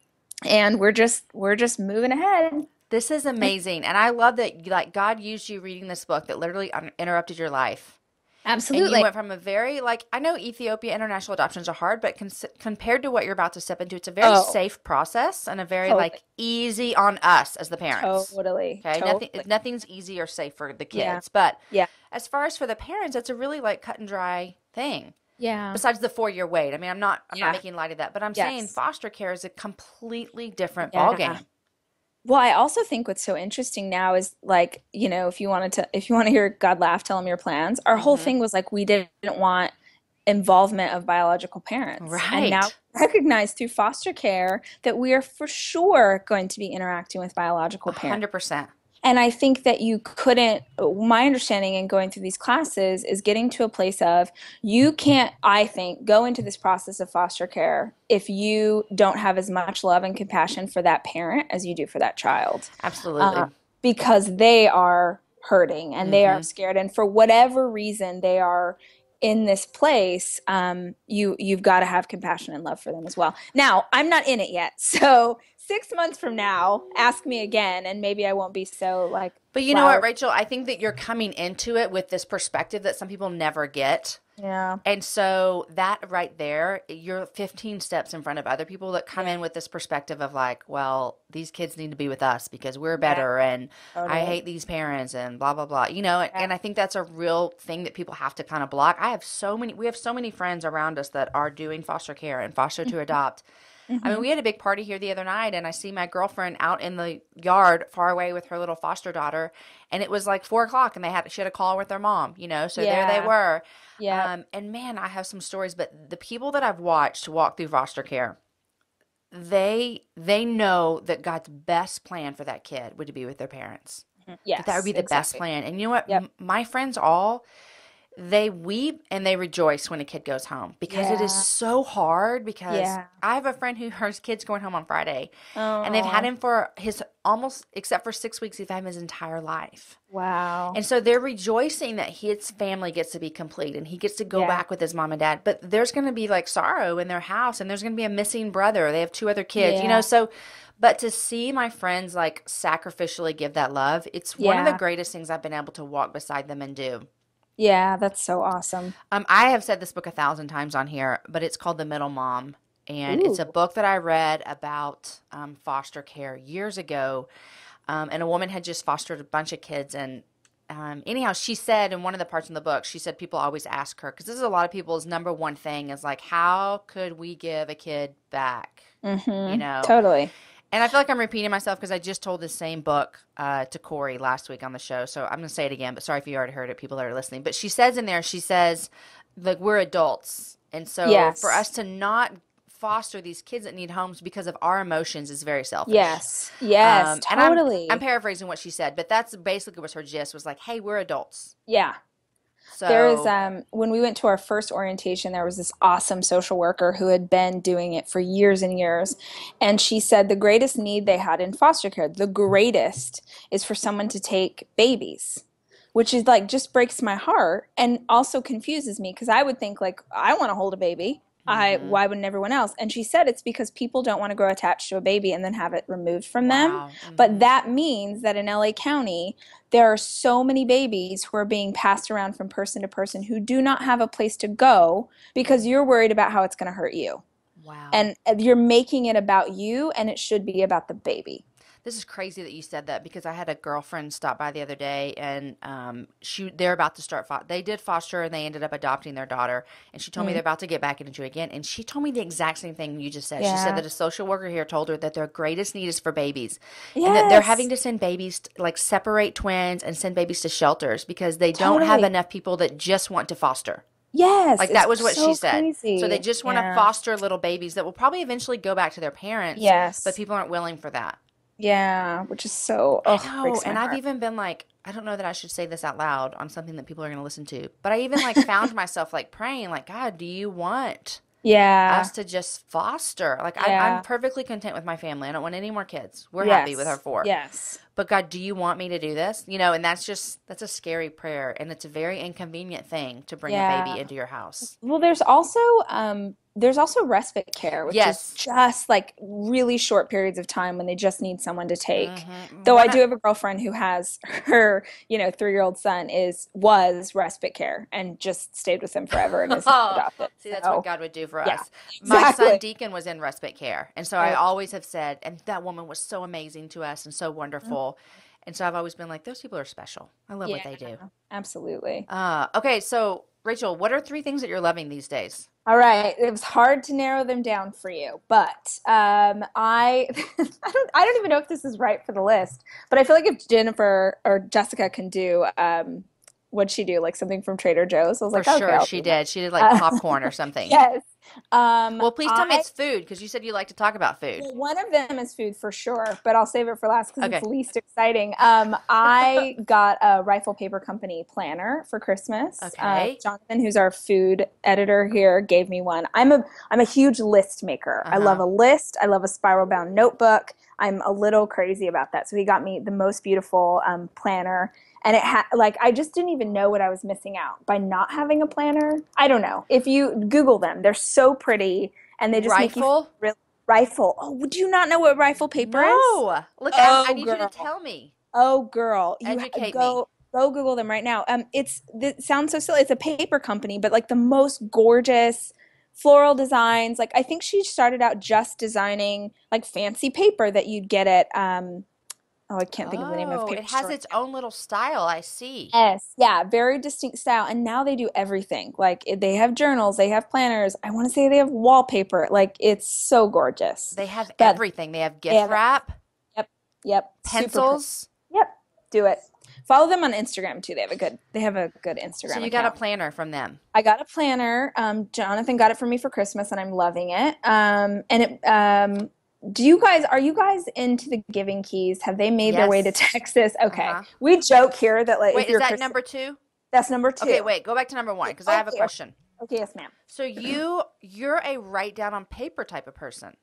And we're just moving ahead. This is amazing. And I love that, like, God used you reading this book that literally interrupted your life. Absolutely. And you went from a very, like, I know Ethiopia international adoptions are hard, but compared to what you're about to step into, it's a very safe process and a very like easy on us as the parents. Totally. Okay. Totally. Nothing's easy or safe for the kids, but as far as for the parents, it's a really like cut and dry thing. Yeah. Besides the 4-year wait. I mean, I'm not making light of that, but I'm saying foster care is a completely different ballgame. Well, I also think what's so interesting now is, like, you know, if you want to hear God laugh, tell him your plans. Our whole thing was like, we didn't want involvement of biological parents. Right. And now we recognize through foster care that we are for sure going to be interacting with biological parents. 100%. And I think that you couldn't, my understanding in going through these classes is getting to a place of, you can't, I think, go into this process of foster care if you don't have as much love and compassion for that parent as you do for that child. Absolutely. Because they are hurting and they are scared. And for whatever reason they are in this place, you've got to have compassion and love for them as well. Now, I'm not in it yet, so 6 months from now, ask me again, and maybe I won't be so like. But you know what, Rachel? I think that you're coming into it with this perspective that some people never get. Yeah. And so that right there, you're 15 steps in front of other people that come in with this perspective of like, well, these kids need to be with us because we're better and I hate these parents and blah, blah, blah. You know, and I think that's a real thing that people have to kind of block. We have so many friends around us that are doing foster care and foster to adopt. Mm-hmm. I mean, we had a big party here the other night, and I see my girlfriend out in the yard far away with her little foster daughter, and it was like 4 o'clock, and she had a call with their mom, you know, so there they were. Yeah. And man, I have some stories, but the people that I've watched walk through foster care, they know that God's best plan for that kid would be with their parents. Mm-hmm. Yes. That would be the best plan. And you know what? Yep. My friends all... they weep and they rejoice when a kid goes home because it is so hard because I have a friend who her kid's going home on Friday and they've had him for except for 6 weeks, they've had him his entire life. Wow. And so they're rejoicing that his family gets to be complete and he gets to go back with his mom and dad, but there's going to be like sorrow in their house and there's going to be a missing brother. They have two other kids, you know, so, but to see my friends like sacrificially give that love, it's one of the greatest things I've been able to walk beside them and do. Yeah, that's so awesome. I have said this book 1,000 times on here, but it's called The Middle Mom. And it's a book that I read about foster care years ago. And a woman had just fostered a bunch of kids. And anyhow, she said in one of the parts in the book, she said people always ask her, because this is a lot of people's number one thing is like, how could we give a kid back? Mm-hmm. You know? Totally. And I feel like I'm repeating myself because I just told the same book to Corey last week on the show. So I'm going to say it again, but sorry if you already heard it, people that are listening. But she says in there, she says, like, we're adults. And so for us to not foster these kids that need homes because of our emotions is very selfish. Yes, yes, totally. And I'm paraphrasing what she said, but that's basically was her gist was like, hey, we're adults. Yeah. So, there is when we went to our first orientation, there was this awesome social worker who had been doing it for years and years, and she said the greatest need they had in foster care, the greatest, is for someone to take babies, which is like just breaks my heart and also confuses me because I would think like I want to hold a baby. Why wouldn't everyone else? And she said it's because people don't want to grow attached to a baby and then have it removed from them. Mm-hmm. But that means that in LA County, there are so many babies who are being passed around from person to person who do not have a place to go because you're worried about how it's going to hurt you. Wow. And you're making it about you, and it should be about the baby. This is crazy that you said that because I had a girlfriend stop by the other day and they're about to start – they did foster and they ended up adopting their daughter. And she told me they're about to get back into it again. And she told me the exact same thing you just said. Yeah. She said that a social worker here told her that their greatest need is for babies. Yes. And that they're having to send babies – like separate twins and send babies to shelters because they don't have enough people that just want to foster. Yes. Like that was what she said. Crazy. So they just want to foster little babies that will probably eventually go back to their parents. Yes. But people aren't willing for that. Yeah, which is so. Oh, I know, and I've even been like, I don't know that I should say this out loud on something that people are going to listen to, but I even like found myself like praying, like, God, do you want us to just foster? Like, I'm perfectly content with my family. I don't want any more kids. We're happy with our 4. Yes. But God, do you want me to do this? You know, and that's a scary prayer, and it's a very inconvenient thing to bring a baby into your house. Well, there's also respite care, which is just like really short periods of time when they just need someone to take. Mm-hmm. Though I do have a girlfriend who has her, you know, 3-year-old son was respite care and just stayed with him forever and is adopted. See, that's what God would do for us. Exactly. My son Deacon was in respite care. And so I always have said, and that woman was so amazing to us and so wonderful. Mm-hmm. And so I've always been like, those people are special. I love what they do. Absolutely. Okay. So Rachel, what are 3 things that you're loving these days? All right. It was hard to narrow them down for you, but I don't even know if this is right for the list, but I feel like if Jennifer or Jessica can do what'd she do? Like something from Trader Joe's? I was like, for sure, she did. She did like popcorn or something. Yes. Well, please tell me it's food because you said you like to talk about food. Well, one of them is food for sure, but I'll save it for last because it's least exciting. I got a Rifle Paper Company planner for Christmas. Okay. Jonathan, who's our food editor here, gave me one. I'm a huge list maker. Uh-huh. I love a list. I love a spiral bound notebook. I'm a little crazy about that. So he got me the most beautiful planner. And it had, like, I just didn't even know what I was missing out by not having a planner. I don't know. If you Google them, they're so pretty and they just make you really Rifle. Oh, would you not know what Rifle paper is? No. Look, I need you to tell me. Oh, girl. Educate me. Go Google them right now. It sounds so silly. It's a paper company, but like the most gorgeous floral designs. Like I think she started out just designing like fancy paper that you'd get at I can't think of the name of paper. It has its own little style. I see. Yes. Yeah. Very distinct style. And now they do everything. Like they have journals. They have planners. I want to say they have wallpaper. Like it's so gorgeous. They have everything. They have gift wrap. Yep. Yep. Pencils. Yep. Do it. Follow them on Instagram too. They have a good Instagram. So you got a planner from them. I got a planner. Jonathan got it for me for Christmas, and I'm loving it. Are you guys into the Giving Keys? Have they made their way to Texas? Okay. We joke here that like. Wait, is that number two? That's number two. Okay, wait. Go back to number one because I have a question. Okay, yes, ma'am. So you're a write down on paper type of person.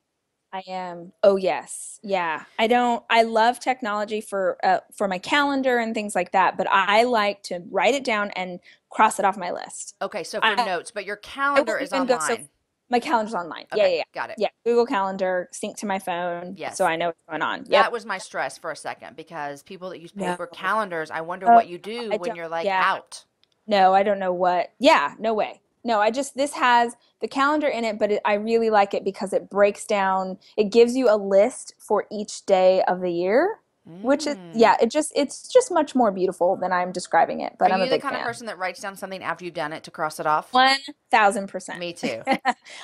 I am. Oh, yes. Yeah. I love technology for my calendar and things like that, but I like to write it down and cross it off my list. Okay. So for notes, but your calendar is online. My calendar's online. Okay, yeah. Got it. Yeah. Google Calendar, sync to my phone. Yes. So I know what's going on. Yep. That was my stress for a second because people that use paper calendars, I wonder what you do when you're like out. No, I don't know what. Yeah. No way. No, this has the calendar in it, but I really like it because it breaks down, it gives you a list for each day of the year, which is, it's just much more beautiful than I'm describing it. But I'm a big fan. Are you the kind of person that writes down something after you've done it to cross it off? 1,000%. Me too.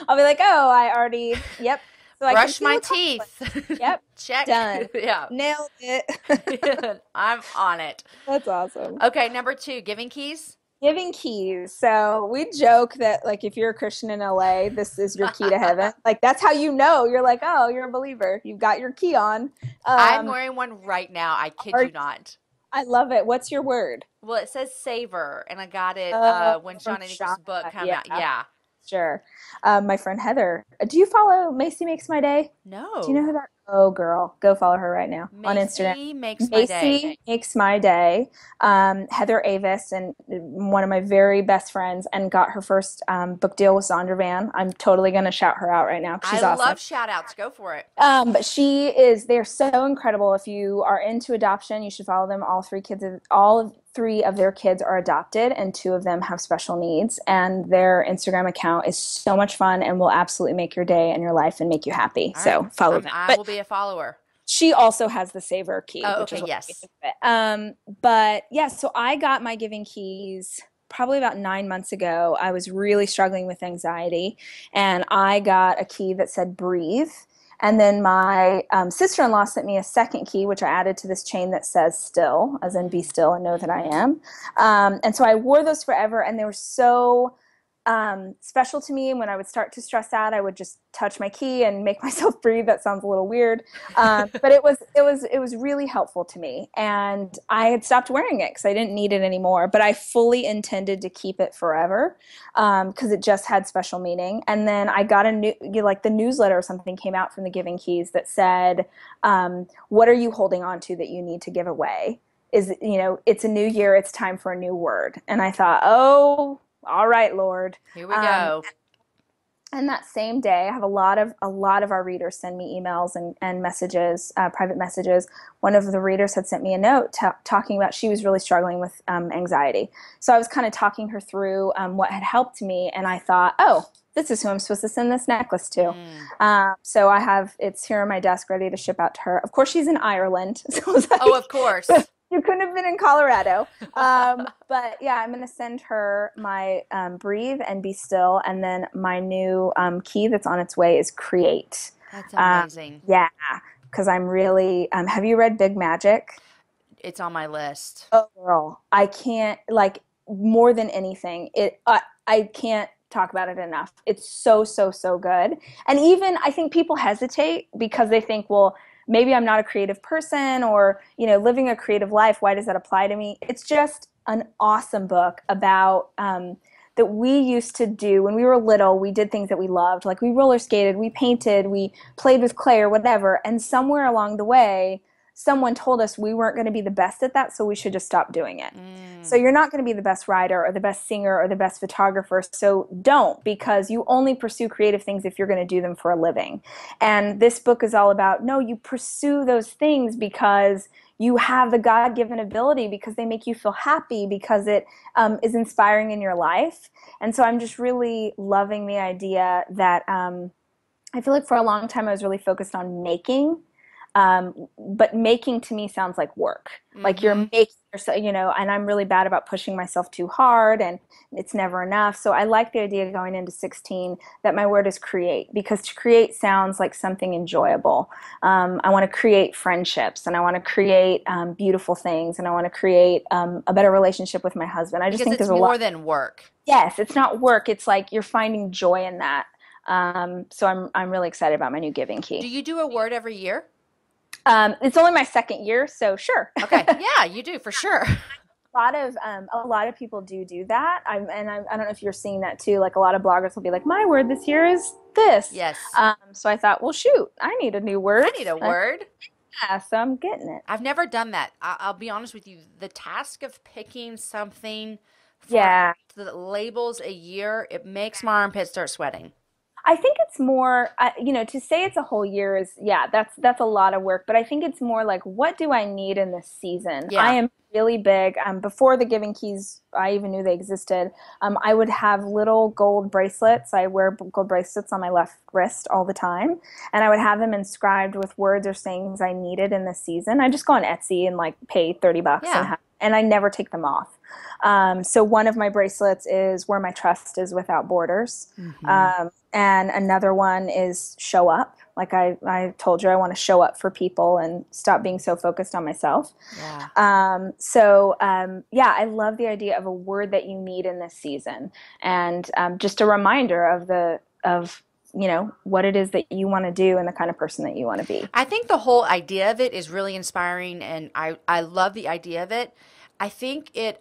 I'll be like, I already, So brush my teeth. Check. Done. Nailed it. I'm on it. That's awesome. Okay, number two, Giving Keys. Giving keys. So we joke that like if you're a Christian in LA, this is your key to heaven. Like that's how you know. You're like, oh, you're a believer. You've got your key on. I'm wearing one right now. I kid you not. I love it. What's your word? Well, it says savor, and I got it when Shonda's book came out. Yeah. Sure. My friend Heather. Do you follow Macy Makes My Day? No. Do you know who that? Oh, girl. Go follow her right now on Instagram. Macy Makes My Day. Heather Avis, and one of my very best friends, and got her first book deal with Zondervan. I'm totally going to shout her out right now. She's awesome. I love shout outs. Go for it. But they're so incredible. If you are into adoption, you should follow them. All three of their kids are adopted and two of them have special needs, and their Instagram account is so much fun and will absolutely make your day and your life and make you happy. Follow them. I will be a follower. She also has the Savor key. Oh, okay, yes. So I got my Giving Keys probably about 9 months ago. I was really struggling with anxiety, and I got a key that said breathe. And then my sister-in-law sent me a second key, which I added to this chain that says still, as in be still and know that I am. And so I wore those forever, and they were so special to me. And when I would start to stress out, I would just touch my key and make myself breathe. That sounds a little weird. But it was really helpful to me. And I had stopped wearing it because I didn't need it anymore. But I fully intended to keep it forever because it just had special meaning. And then I got the newsletter or something came out from the Giving Keys that said, what are you holding on to that you need to give away? It's a new year. It's time for a new word. And I thought, all right, Lord. Here we go. And that same day, I have a lot of our readers send me emails and messages, private messages. One of the readers had sent me a note talking about she was really struggling with anxiety. So I was kind of talking her through what had helped me, and I thought, this is who I'm supposed to send this necklace to. So I have it's here on my desk, ready to ship out to her. Of course, she's in Ireland. So I was like, of course. You couldn't have been in Colorado. But yeah, I'm going to send her my breathe and be still. And then my new key that's on its way is create. That's amazing. Because I'm really – have you read Big Magic? It's on my list. Oh, girl. I can't – more than anything, I can't talk about it enough. It's so, so, so good. And even I think people hesitate because they think, well – maybe I'm not a creative person or, living a creative life. Why does that apply to me? It's just an awesome book about that we used to do when we were little. We did things that we loved. Like we roller skated, we painted, we played with clay or whatever. And somewhere along the way, someone told us we weren't going to be the best at that, so we should just stop doing it. So you're not going to be the best writer or the best singer or the best photographer, so don't, because you only pursue creative things if you're going to do them for a living. And this book is all about, no, you pursue those things because you have the God-given ability because they make you feel happy, because it is inspiring in your life. And so I'm just really loving the idea that I feel like for a long time I was really focused on making, but making to me sounds like work. Mm-hmm. Like you're making yourself, you know, and I'm really bad about pushing myself too hard and it's never enough. So I like the idea going into 16 that my word is create, because to create sounds like something enjoyable. I want to create friendships, and I want to create beautiful things, and I want to create a better relationship with my husband. I just think there's a lot more than work. Yes, it's not work. It's like you're finding joy in that. So I'm really excited about my new Giving Key. Do you do a word every year? It's only my second year, so sure. Okay. Yeah, you do for sure. A lot of people do that. I don't know if you're seeing that too. Like a lot of bloggers will be like, my word this year is this. Yes. So I thought, well, shoot, I need a new word. I need a word. Yeah, so I'm getting it. I've never done that. I'll be honest with you. The task of picking something for the labels a year, it makes my armpit start sweating. I think it's more, you know, to say it's a whole year is, yeah, that's a lot of work. But I think it's more like, what do I need in this season? Yeah. I am really big. Before the Giving Keys, I even knew they existed. I would have little gold bracelets. I wear gold bracelets on my left wrist all the time. And I would have them inscribed with words or sayings I needed in the season. I just go on Etsy and like pay $30 and have. And I never take them off. So one of my bracelets is Where My Trust Is Without Borders. Mm-hmm. And another one is Show Up. Like I told you, I want to show up for people and stop being so focused on myself. Yeah. I love the idea of a word that you need in this season. And just a reminder of you know, what it is that you want to do and the kind of person that you want to be. I think the whole idea of it is really inspiring, and I love the idea of it. I think it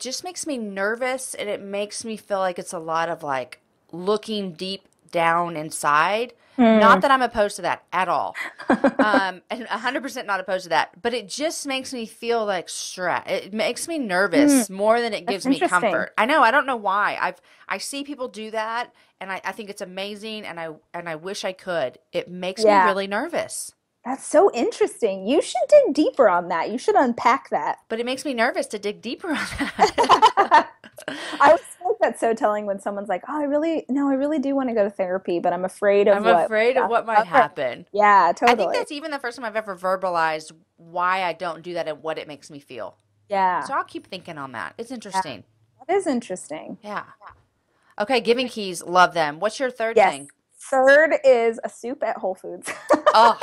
just makes me nervous, and it makes me feel like it's a lot of like looking deep down inside. Not that I'm opposed to that at all. And 100% not opposed to that, but it just makes me feel like stress. It makes me nervous more than it gives me comfort. I know. I don't know why. I see people do that, and I think it's amazing, and I wish I could. It makes me really nervous. That's so interesting. You should dig deeper on that. You should unpack that. But it makes me nervous to dig deeper on that. I feel like that's so telling when someone's like, "Oh, I really do want to go to therapy, but I'm afraid of what might happen." Yeah, totally. I think that's even the first time I've ever verbalized why I don't do that and what it makes me feel. Yeah. So I'll keep thinking on that. It's interesting. Yeah. That is interesting. Yeah. Okay, Giving Keys, love them. What's your third thing? Third is a soup at Whole Foods. Oh.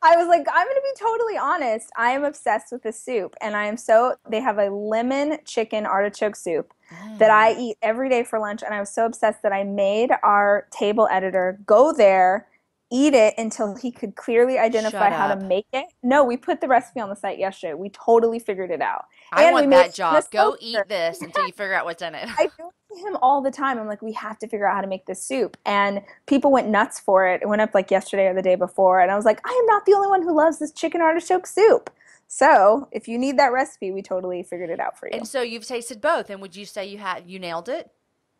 I was like, I'm going to be totally honest. I am obsessed with this soup, and they have a lemon chicken artichoke soup that I eat every day for lunch, and I was so obsessed that I made our table editor go there, eat it until he could clearly identify how to make it. No, we put the recipe on the site yesterday. We totally figured it out. I want that job. Go eat this until you figure out what's in it. I do it to him all the time. I'm like, we have to figure out how to make this soup. And people went nuts for it. It went up like yesterday or the day before. And I was like, I am not the only one who loves this chicken artichoke soup. So if you need that recipe, we totally figured it out for you. And so you've tasted both. And would you say you nailed it?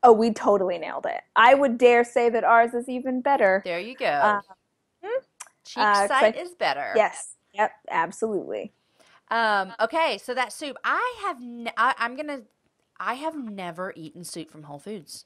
Oh, we totally nailed it. I would dare say that ours is even better. There you go. Chic Site is better. Yes. Yep. Absolutely. Okay. So that soup, I have never eaten soup from Whole Foods.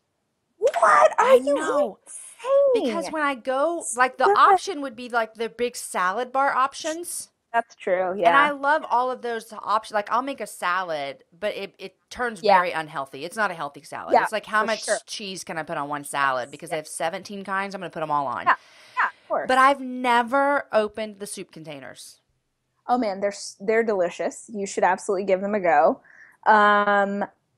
What are you saying? Because when I go, like the option would be like the big salad bar options. That's true. Yeah. And I love all of those options. Like I'll make a salad, but it turns very unhealthy. It's not a healthy salad. Yeah, it's like how much cheese can I put on one salad? Because they have 17 kinds. I'm going to put them all on. Yeah. Yeah, of course. But I've never opened the soup containers. Oh man, they're delicious. You should absolutely give them a go.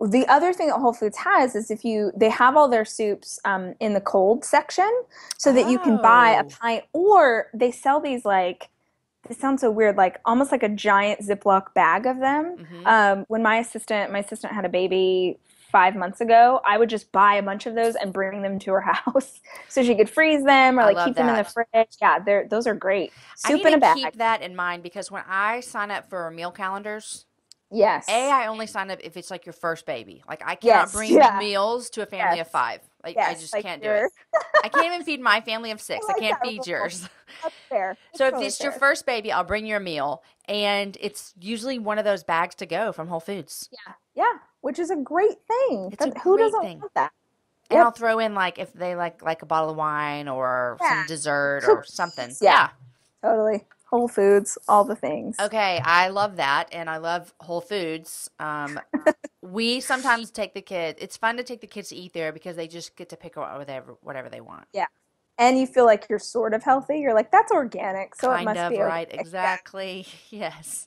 The other thing that Whole Foods has is they have all their soups in the cold section, so that you can buy a pint, or they sell these like. This sounds so weird, like almost like a giant Ziploc bag of them. Mm-hmm. When my assistant had a baby 5 months ago, I would just buy a bunch of those and bring them to her house so she could freeze them or like keep them in the fridge. Yeah, those are great. Soup in a bag. I need to keep that in mind because when I sign up for meal calendars, I only sign up if it's like your first baby. Like I cannot bring meals to a family of five. I just can't do it. I can't even feed my family of six. I can't feed yours. fair. So if it's your first baby, I'll bring you a meal. And it's usually one of those bags to go from Whole Foods. Yeah. Yeah. Which is a great thing. It's a great thing. Who doesn't want that? And I'll throw in like if they like a bottle of wine or some dessert or something. Yeah. Totally. Whole Foods, all the things. Okay. I love that. And I love Whole Foods. We sometimes take the kids. It's fun to take the kids to eat there because they just get to pick whatever they want. Yeah. And you feel like you're sort of healthy. You're like, that's organic, so it must be right. Exactly. Yes.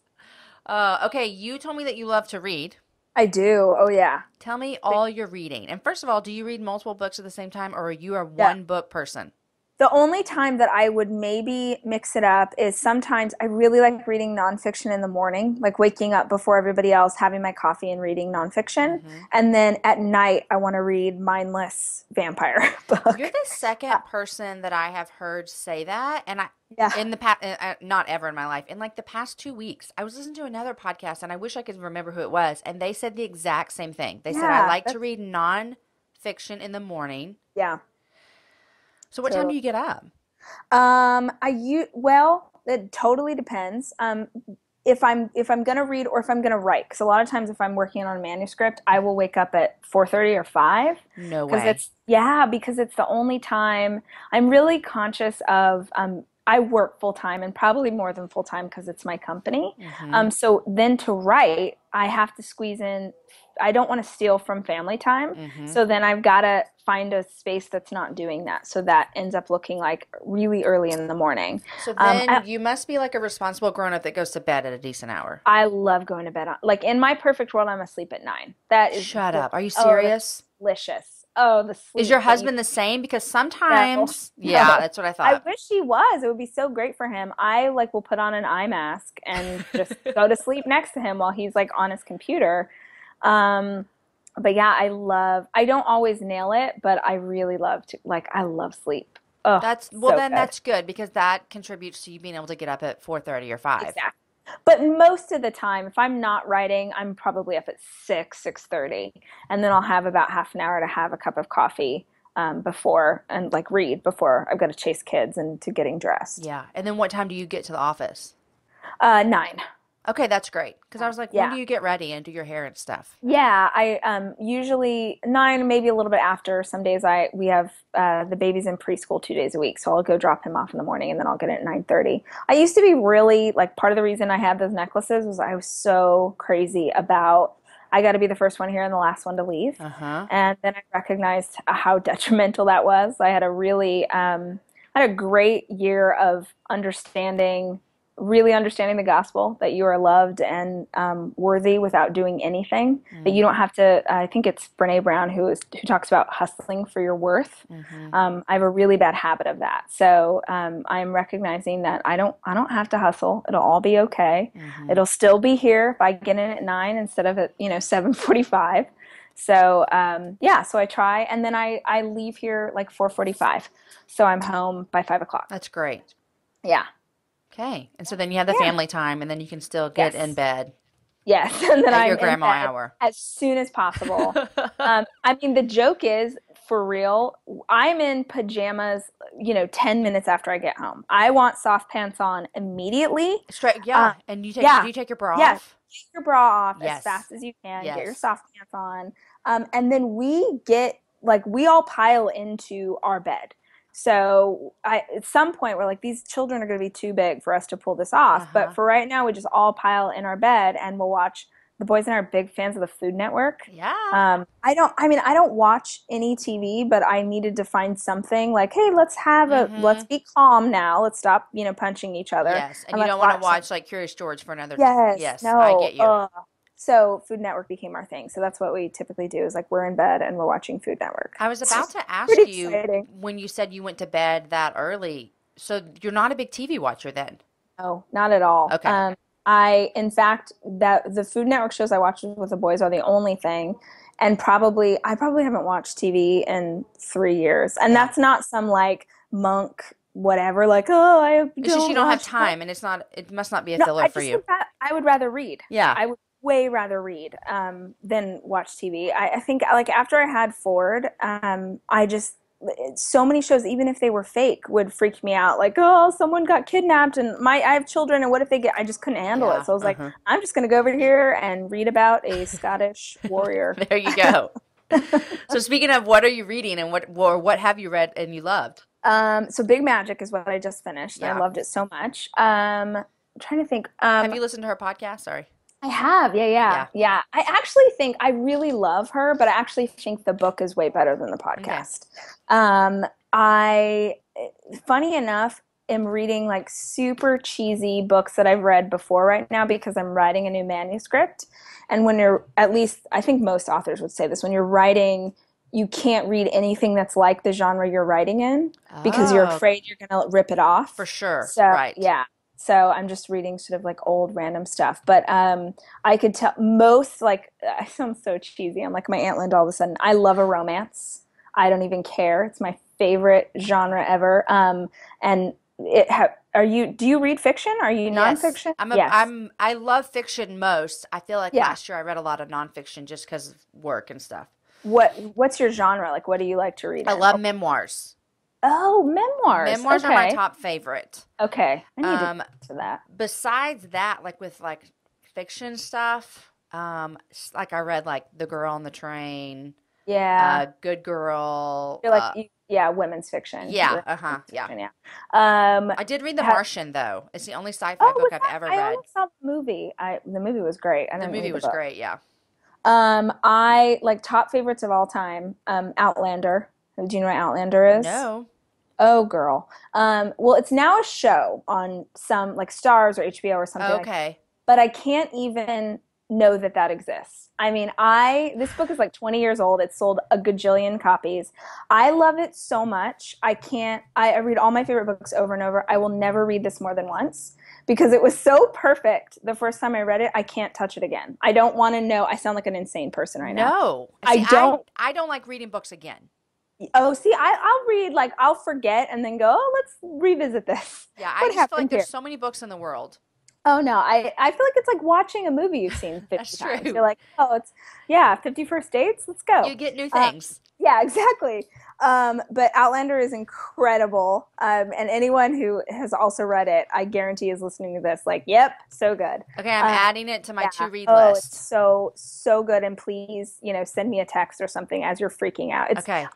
Okay. You told me that you love to read. I do. Oh, yeah. Tell me all your reading. And first of all, do you read multiple books at the same time, or are you a one-book person? The only time that I would maybe mix it up is sometimes I really like reading nonfiction in the morning, like waking up before everybody else, having my coffee and reading nonfiction. Mm-hmm. And then at night, I want to read mindless vampire book. You're the second person that I have heard say that. And I, in the past, not ever in my life, in like the past 2 weeks, I was listening to another podcast and I wish I could remember who it was. And they said the exact same thing. They said, I like to read nonfiction in the morning. Yeah. So what time do you get up? Well, it totally depends. If I'm going to read or if I'm going to write, because a lot of times if I'm working on a manuscript, I will wake up at 4:30 or 5. No way. Because it's the only time I'm really conscious of. I work full time and probably more than full time because it's my company. Mm-hmm. So then to write, I have to squeeze in. I don't want to steal from family time. Mm-hmm. So then I've got to find a space that's not doing that. So that ends up looking like really early in the morning. So then you must be like a responsible grown-up that goes to bed at a decent hour. I love going to bed. Like in my perfect world, I'm asleep at 9. That is Shut up. Are you serious? Oh, delicious. Oh, the sleep. Is your husband the same? Because sometimes, yeah, that's what I thought. I wish he was. It would be so great for him. I like will put on an eye mask and just go to sleep next to him while he's like on his computer. But yeah, I don't always nail it, but I really love to, like, I love sleep. Oh, that's good because that contributes to you being able to get up at 4:30 or 5. Exactly. But most of the time, if I'm not writing, I'm probably up at 6:30, and then I'll have about half an hour to have a cup of coffee, read before I've got to chase kids into getting dressed. Yeah. And then what time do you get to the office? 9. Okay, that's great. Because I was like, when do you get ready and do your hair and stuff? Yeah, I usually 9, maybe a little bit after. Some days we have the baby's in preschool 2 days a week, so I'll go drop him off in the morning and then I'll get it at 9:30. I used to be really, like, part of the reason I had those necklaces was I was so crazy about I got to be the first one here and the last one to leave. Uh-huh. And then I recognized how detrimental that was. I had a really had a great year of really understanding the gospel, that you are loved and worthy without doing anything, that you don't have to, I think it's Brené Brown who talks about hustling for your worth. Mm-hmm. I have a really bad habit of that. So I'm recognizing that I don't have to hustle. It'll all be okay. Mm-hmm. It'll still be here by getting it at 9 instead of at 7:45. So, so I try, and then I leave here like 4:45. So I'm home by 5 o'clock. That's great. Yeah. Okay. And so then you have the family time, and then you can still get in bed. Yes. And then I'm your grandma hour as soon as possible. I mean, the joke is, for real, I'm in pajamas, 10 minutes after I get home. I want soft pants on immediately. Straight. Yeah. And do you take your bra off? Yes. Take your bra off as fast as you can. Yes. Get your soft pants on. And then we all pile into our bed. So at some point we're like, these children are going to be too big for us to pull this off. Uh-huh. But for right now, we just all pile in our bed and we'll watch. The boys and I are big fans of the Food Network. Yeah. I don't watch any TV, but I needed to find something like, hey, let's be calm now. Let's stop, punching each other. Yes. And you don't want to watch like Curious George for another. Yes. Yes. No. I get you. So Food Network became our thing. So that's what we typically do is like we're in bed and we're watching Food Network. I was about to ask you when you said you went to bed that early. So you're not a big TV watcher then? No, not at all. Okay. The Food Network shows I watched with the boys are the only thing. And I probably haven't watched TV in 3 years. And that's not some like monk whatever, like, oh, I don't. It's just you don't have time and it must not be a filler for you. I would rather read. Yeah. I would way rather read than watch TV. I think like after I had Ford, I just so many shows, even if they were fake, would freak me out. Like, oh, someone got kidnapped, and I have children, and what if they get? I just couldn't handle it. So I was like, I'm just going to go over here and read about a Scottish warrior. There you go. So speaking of, what are you reading, and what have you read and you loved? So Big Magic is what I just finished. Yeah. I loved it so much. I'm trying to think. Have you listened to her podcast? Sorry. I have, yeah. I actually think I really love her, but I actually think the book is way better than the podcast. Okay. Funny enough, am reading like super cheesy books that I've read before right now because I'm writing a new manuscript. And when you're, at least I think most authors would say this, when you're writing, you can't read anything that's like the genre you're writing in because you're afraid you're going to rip it off. For sure. So, right. Yeah. So I'm just reading sort of like old random stuff. But I could tell most, like, I sound so cheesy. I'm like my Aunt Linda all of a sudden. I love a romance. I don't even care. It's my favorite genre ever. And it do you read fiction? Are you nonfiction? I love fiction most. I feel like last year I read a lot of nonfiction just because of work and stuff. What's your genre? Like, what do you like to read? I love memoirs. Oh, memoirs. Memoirs are my top favorite. Okay. I need to get to that. Besides that, like with like fiction stuff, like I read like The Girl on the Train. Yeah. Good Girl. You're like, women's fiction. Yeah. Uh-huh. Yeah. I did read The Martian though. It's the only sci-fi book I've ever read. I almost saw the movie. The movie was great. The movie was great, yeah. I like top favorites of all time, Outlander. Do you know what Outlander is? No. Oh, girl. Well, it's now a show on some, like, Stars or HBO or something. Okay. Like, but I can't even know that exists. I mean, this book is like 20 years old. It's sold a gajillion copies. I love it so much. I read all my favorite books over and over. I will never read this more than once because it was so perfect the first time I read it. I can't touch it again. I don't want to know. I sound like an insane person right now. No. See, I don't like reading books again. Oh, see, I'll read, like, I'll forget and then go, let's revisit this. Yeah, I just feel like there's so many books in the world. Oh, no, I feel like it's like watching a movie you've seen 50 That's times. True. You're like, 50 First Dates, let's go. You get new things. Yeah, exactly. But Outlander is incredible. And anyone who has also read it, I guarantee is listening to this like, yep, so good. Okay, I'm adding it to my to-read list. It's so, so good. And please, send me a text or something as you're freaking out.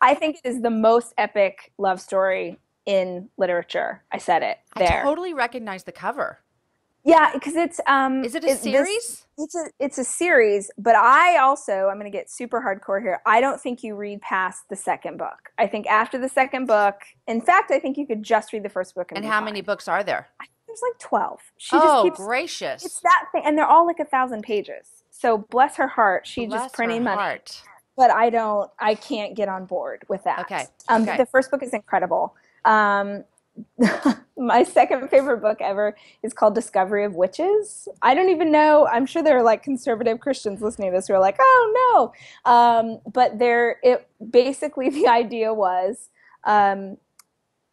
I think it is the most epic love story in literature. I said it there. I totally recognize the cover. Yeah, because it's is it a series? It's a series, but I'm going to get super hardcore here. I don't think you read past the second book. I think after the second book, in fact, I think you could just read the first book. And how many books are there? I think there's like 12. Oh, gracious! It's that thing, and they're all like 1,000 pages. So bless her heart, she just printing money. But I can't get on board with that. Okay. The first book is incredible. My second favorite book ever is called Discovery of Witches. I don't even know. I'm sure there are like conservative Christians listening to this who are like, oh no. But basically the idea was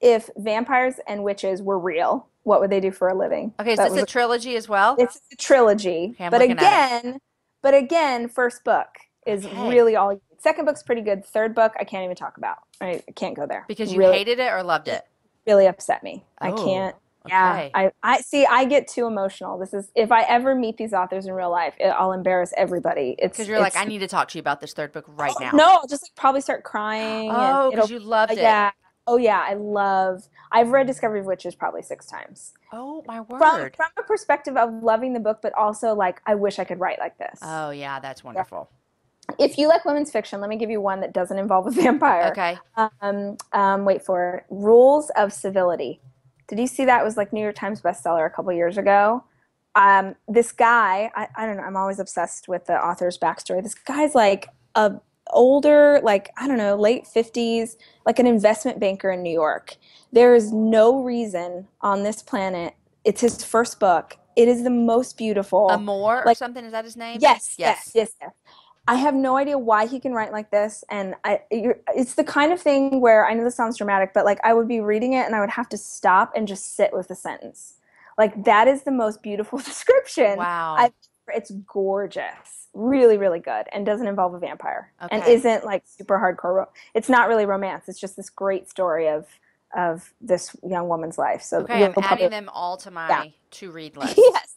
if vampires and witches were real, what would they do for a living? Okay, so it's a trilogy as well? It's a trilogy. Okay, but again, first book is really all you need. Second book's pretty good. Third book, I can't even talk about. I can't go there. Because you hated it or loved it? Really upset me. I can't. Yeah, I see. I get too emotional. This is if I ever meet these authors in real life, I'll embarrass everybody. It's because you're like, I need to talk to you about this third book right now. No, I'll just like probably start crying. Oh, because you loved it. Yeah. Oh yeah, I've read Discovery of Witches probably 6 times. Oh my word. From a perspective of loving the book, but also like I wish I could write like this. Oh yeah, that's wonderful. Yeah. If you like women's fiction, let me give you one that doesn't involve a vampire. Okay. Wait for it. Rules of Civility. Did you see that? It was like New York Times bestseller a couple years ago. This guy, I don't know, I'm always obsessed with the author's backstory. This guy's like a older, like, I don't know, late 50s, like an investment banker in New York. There is no reason on this planet. It's his first book. It is the most beautiful. Amor or something? Is that his name? Yes. I have no idea why he can write like this, and it's the kind of thing where, I know this sounds dramatic, but like I would be reading it and I would have to stop and just sit with the sentence. Like that is the most beautiful description I've It's gorgeous. Really, really good. And doesn't involve a vampire. Okay. And isn't like super hardcore. It's not really romance. It's just this great story of this young woman's life. So okay, I'm adding them all to my to-read list. Yes.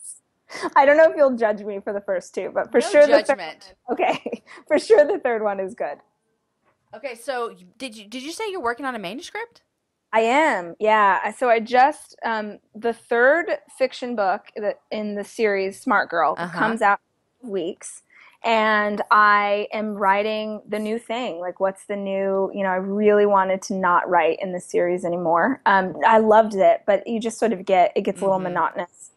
I don't know if you'll judge me for the first two, but for sure judgment. For sure the third one is good. Okay, so did you say you're working on a manuscript? I am, yeah. So I just the third fiction book in the series Smart Girl comes out in 2 weeks, and I am writing the new thing. Like, what's the new? You know, I really wanted to not write in the series anymore. I loved it, but you just sort of it gets a little monotonous.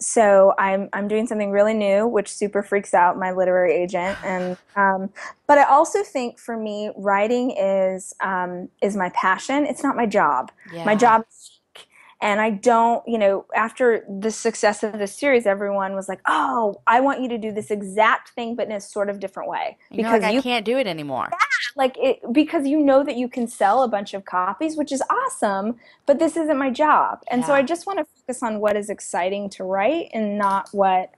So I'm doing something really new, which super freaks out my literary agent. And, but I also think for me, writing is my passion. It's not my job. Yeah. My job is chic. And I don't, you know, after the success of this series, everyone was like, oh, I want you to do this exact thing, but in a sort of different way. I can't do it anymore. Yeah, because you know that you can sell a bunch of copies, which is awesome, but this isn't my job. And so I just want to focus on what is exciting to write and not what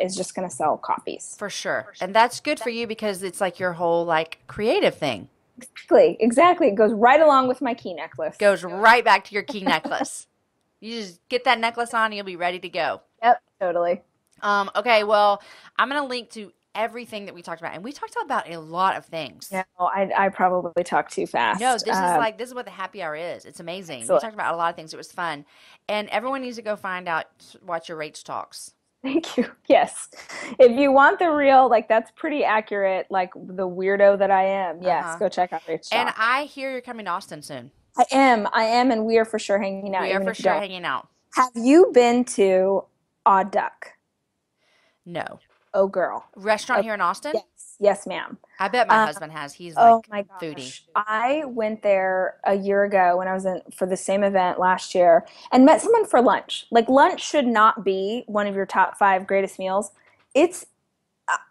is just going to sell copies. For sure. And that's good for you because it's like your whole like creative thing. Exactly. It goes right along with my key necklace. Goes right back to your key necklace. You just get that necklace on and you'll be ready to go. Yep, totally. Okay, well, I'm going to link to everything that we talked about, and we talked about a lot of things. No, I probably talked too fast. No, this is what the happy hour is. It's amazing. Excellent. We talked about a lot of things. It was fun, and everyone needs to go watch your Rach talks. Thank you. Yes, if you want the real, like that's pretty accurate, like the weirdo that I am. Yes, go check out Rach talks. And I hear you're coming to Austin soon. I am, and we are for sure hanging out. We are for sure hanging out. Have you been to Odd Duck? No. Oh, girl. Restaurant here in Austin? Yes. Yes, ma'am. I bet my husband has. He's like foodie. I went there a year ago when I was for the same event last year and met someone for lunch. Like, lunch should not be one of your top 5 greatest meals.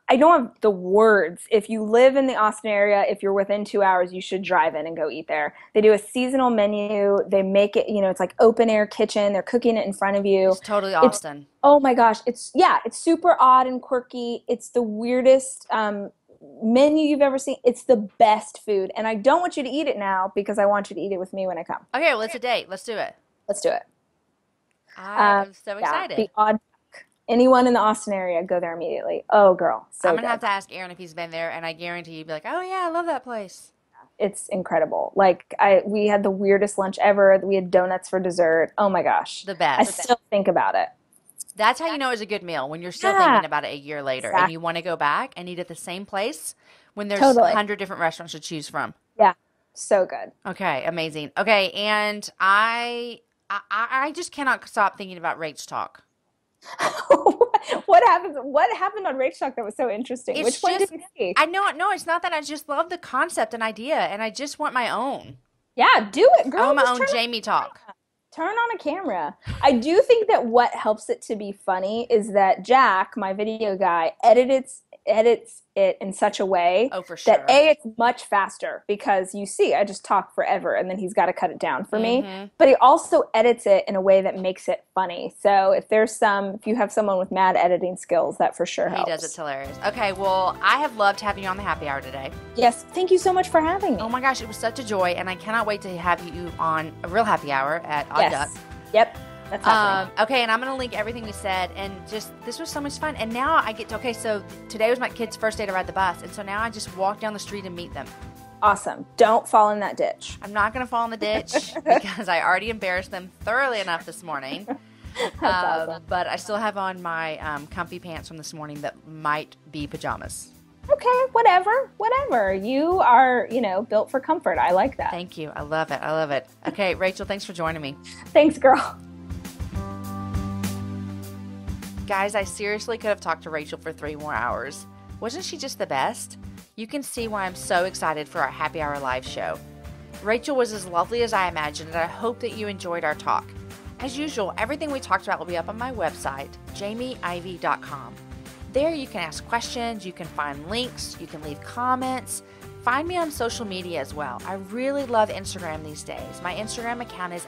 I don't have the words. If you live in the Austin area, if you're within 2 hours, you should drive in and go eat there. They do a seasonal menu. They make it, you know, it's like open air kitchen. They're cooking it in front of you. It's totally Austin. Oh my gosh. It's super odd and quirky. It's the weirdest menu you've ever seen. It's the best food. And I don't want you to eat it now because I want you to eat it with me when I come. Okay, well, it's a date. Let's do it. Let's do it. I'm so excited. The Odd. Anyone in the Austin area, go there immediately. Oh, girl. So I'm going to have to ask Aaron if he's been there, and I guarantee you'd be like, oh, yeah, I love that place. It's incredible. Like, we had the weirdest lunch ever. We had donuts for dessert. Oh, my gosh. The best. I still think about it. That's how you know it's a good meal, when you're still thinking about it a year later, and you want to go back and eat at the same place when there's 100 different restaurants to choose from. Yeah. So good. Okay. Amazing. Okay. And I just cannot stop thinking about Rach Talk. What happened on Rach Talk that was so interesting? Which one did you see? No, it's not that. I just love the concept and idea, and I just want my own. Yeah, do it, girl. I want my own Jamie Talk. Turn on a camera. I do think that what helps it to be funny is that Jack, my video guy, edits it in such a way that it's much faster because you see I just talk forever and then he's got to cut it down for me, but he also edits it in a way that makes it funny. So if you have someone with mad editing skills, that for sure helps. He does. It's hilarious. Okay, well, I have loved having you on the happy hour today. Yes, thank you so much for having me. Oh my gosh, it was such a joy, and I cannot wait to have you on a real happy hour at Odd Duck. Yep. That's okay, and I'm going to link everything you said, and this was so much fun. And now I get to, so today was my kid's first day to ride the bus, and so now I just walk down the street and meet them. Awesome. Don't fall in that ditch. I'm not going to fall in the ditch because I already embarrassed them thoroughly enough this morning. Awesome. But I still have on my comfy pants from this morning that might be pajamas. Okay, whatever. You are, built for comfort. I like that. Thank you. I love it. Okay, Rachel, thanks for joining me. Thanks, girl. Guys, I seriously could have talked to Rachel for 3 more hours. Wasn't she just the best? You can see why I'm so excited for our Happy Hour live show. Rachel was as lovely as I imagined, and I hope that you enjoyed our talk. As usual, everything we talked about will be up on my website, jamieivey.com. There you can ask questions, you can find links, you can leave comments. Find me on social media as well. I really love Instagram these days. My Instagram account is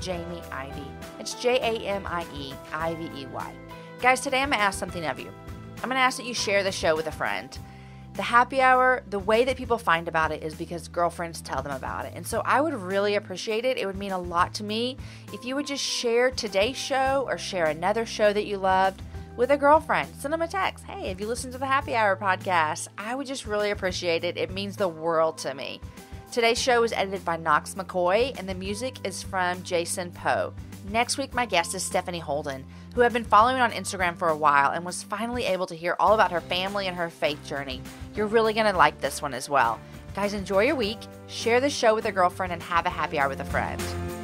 @JamieIvey. It's JAMIEIVEY. Guys, today I'm going to ask something of you. I'm going to ask that you share the show with a friend. The happy hour, the way that people find about it is because girlfriends tell them about it. And so I would really appreciate it. It would mean a lot to me if you would just share today's show or share another show that you loved with a girlfriend. Send them a text. Hey, have you listened to the Happy Hour podcast? I would just really appreciate it. It means the world to me. Today's show is edited by Knox McCoy, and the music is from Jason Poe. Next week, my guest is Stephanie Holden, who I've been following on Instagram for a while and was finally able to hear all about her family and her faith journey. You're really going to like this one as well. Guys, enjoy your week, share the show with a girlfriend, and have a happy hour with a friend.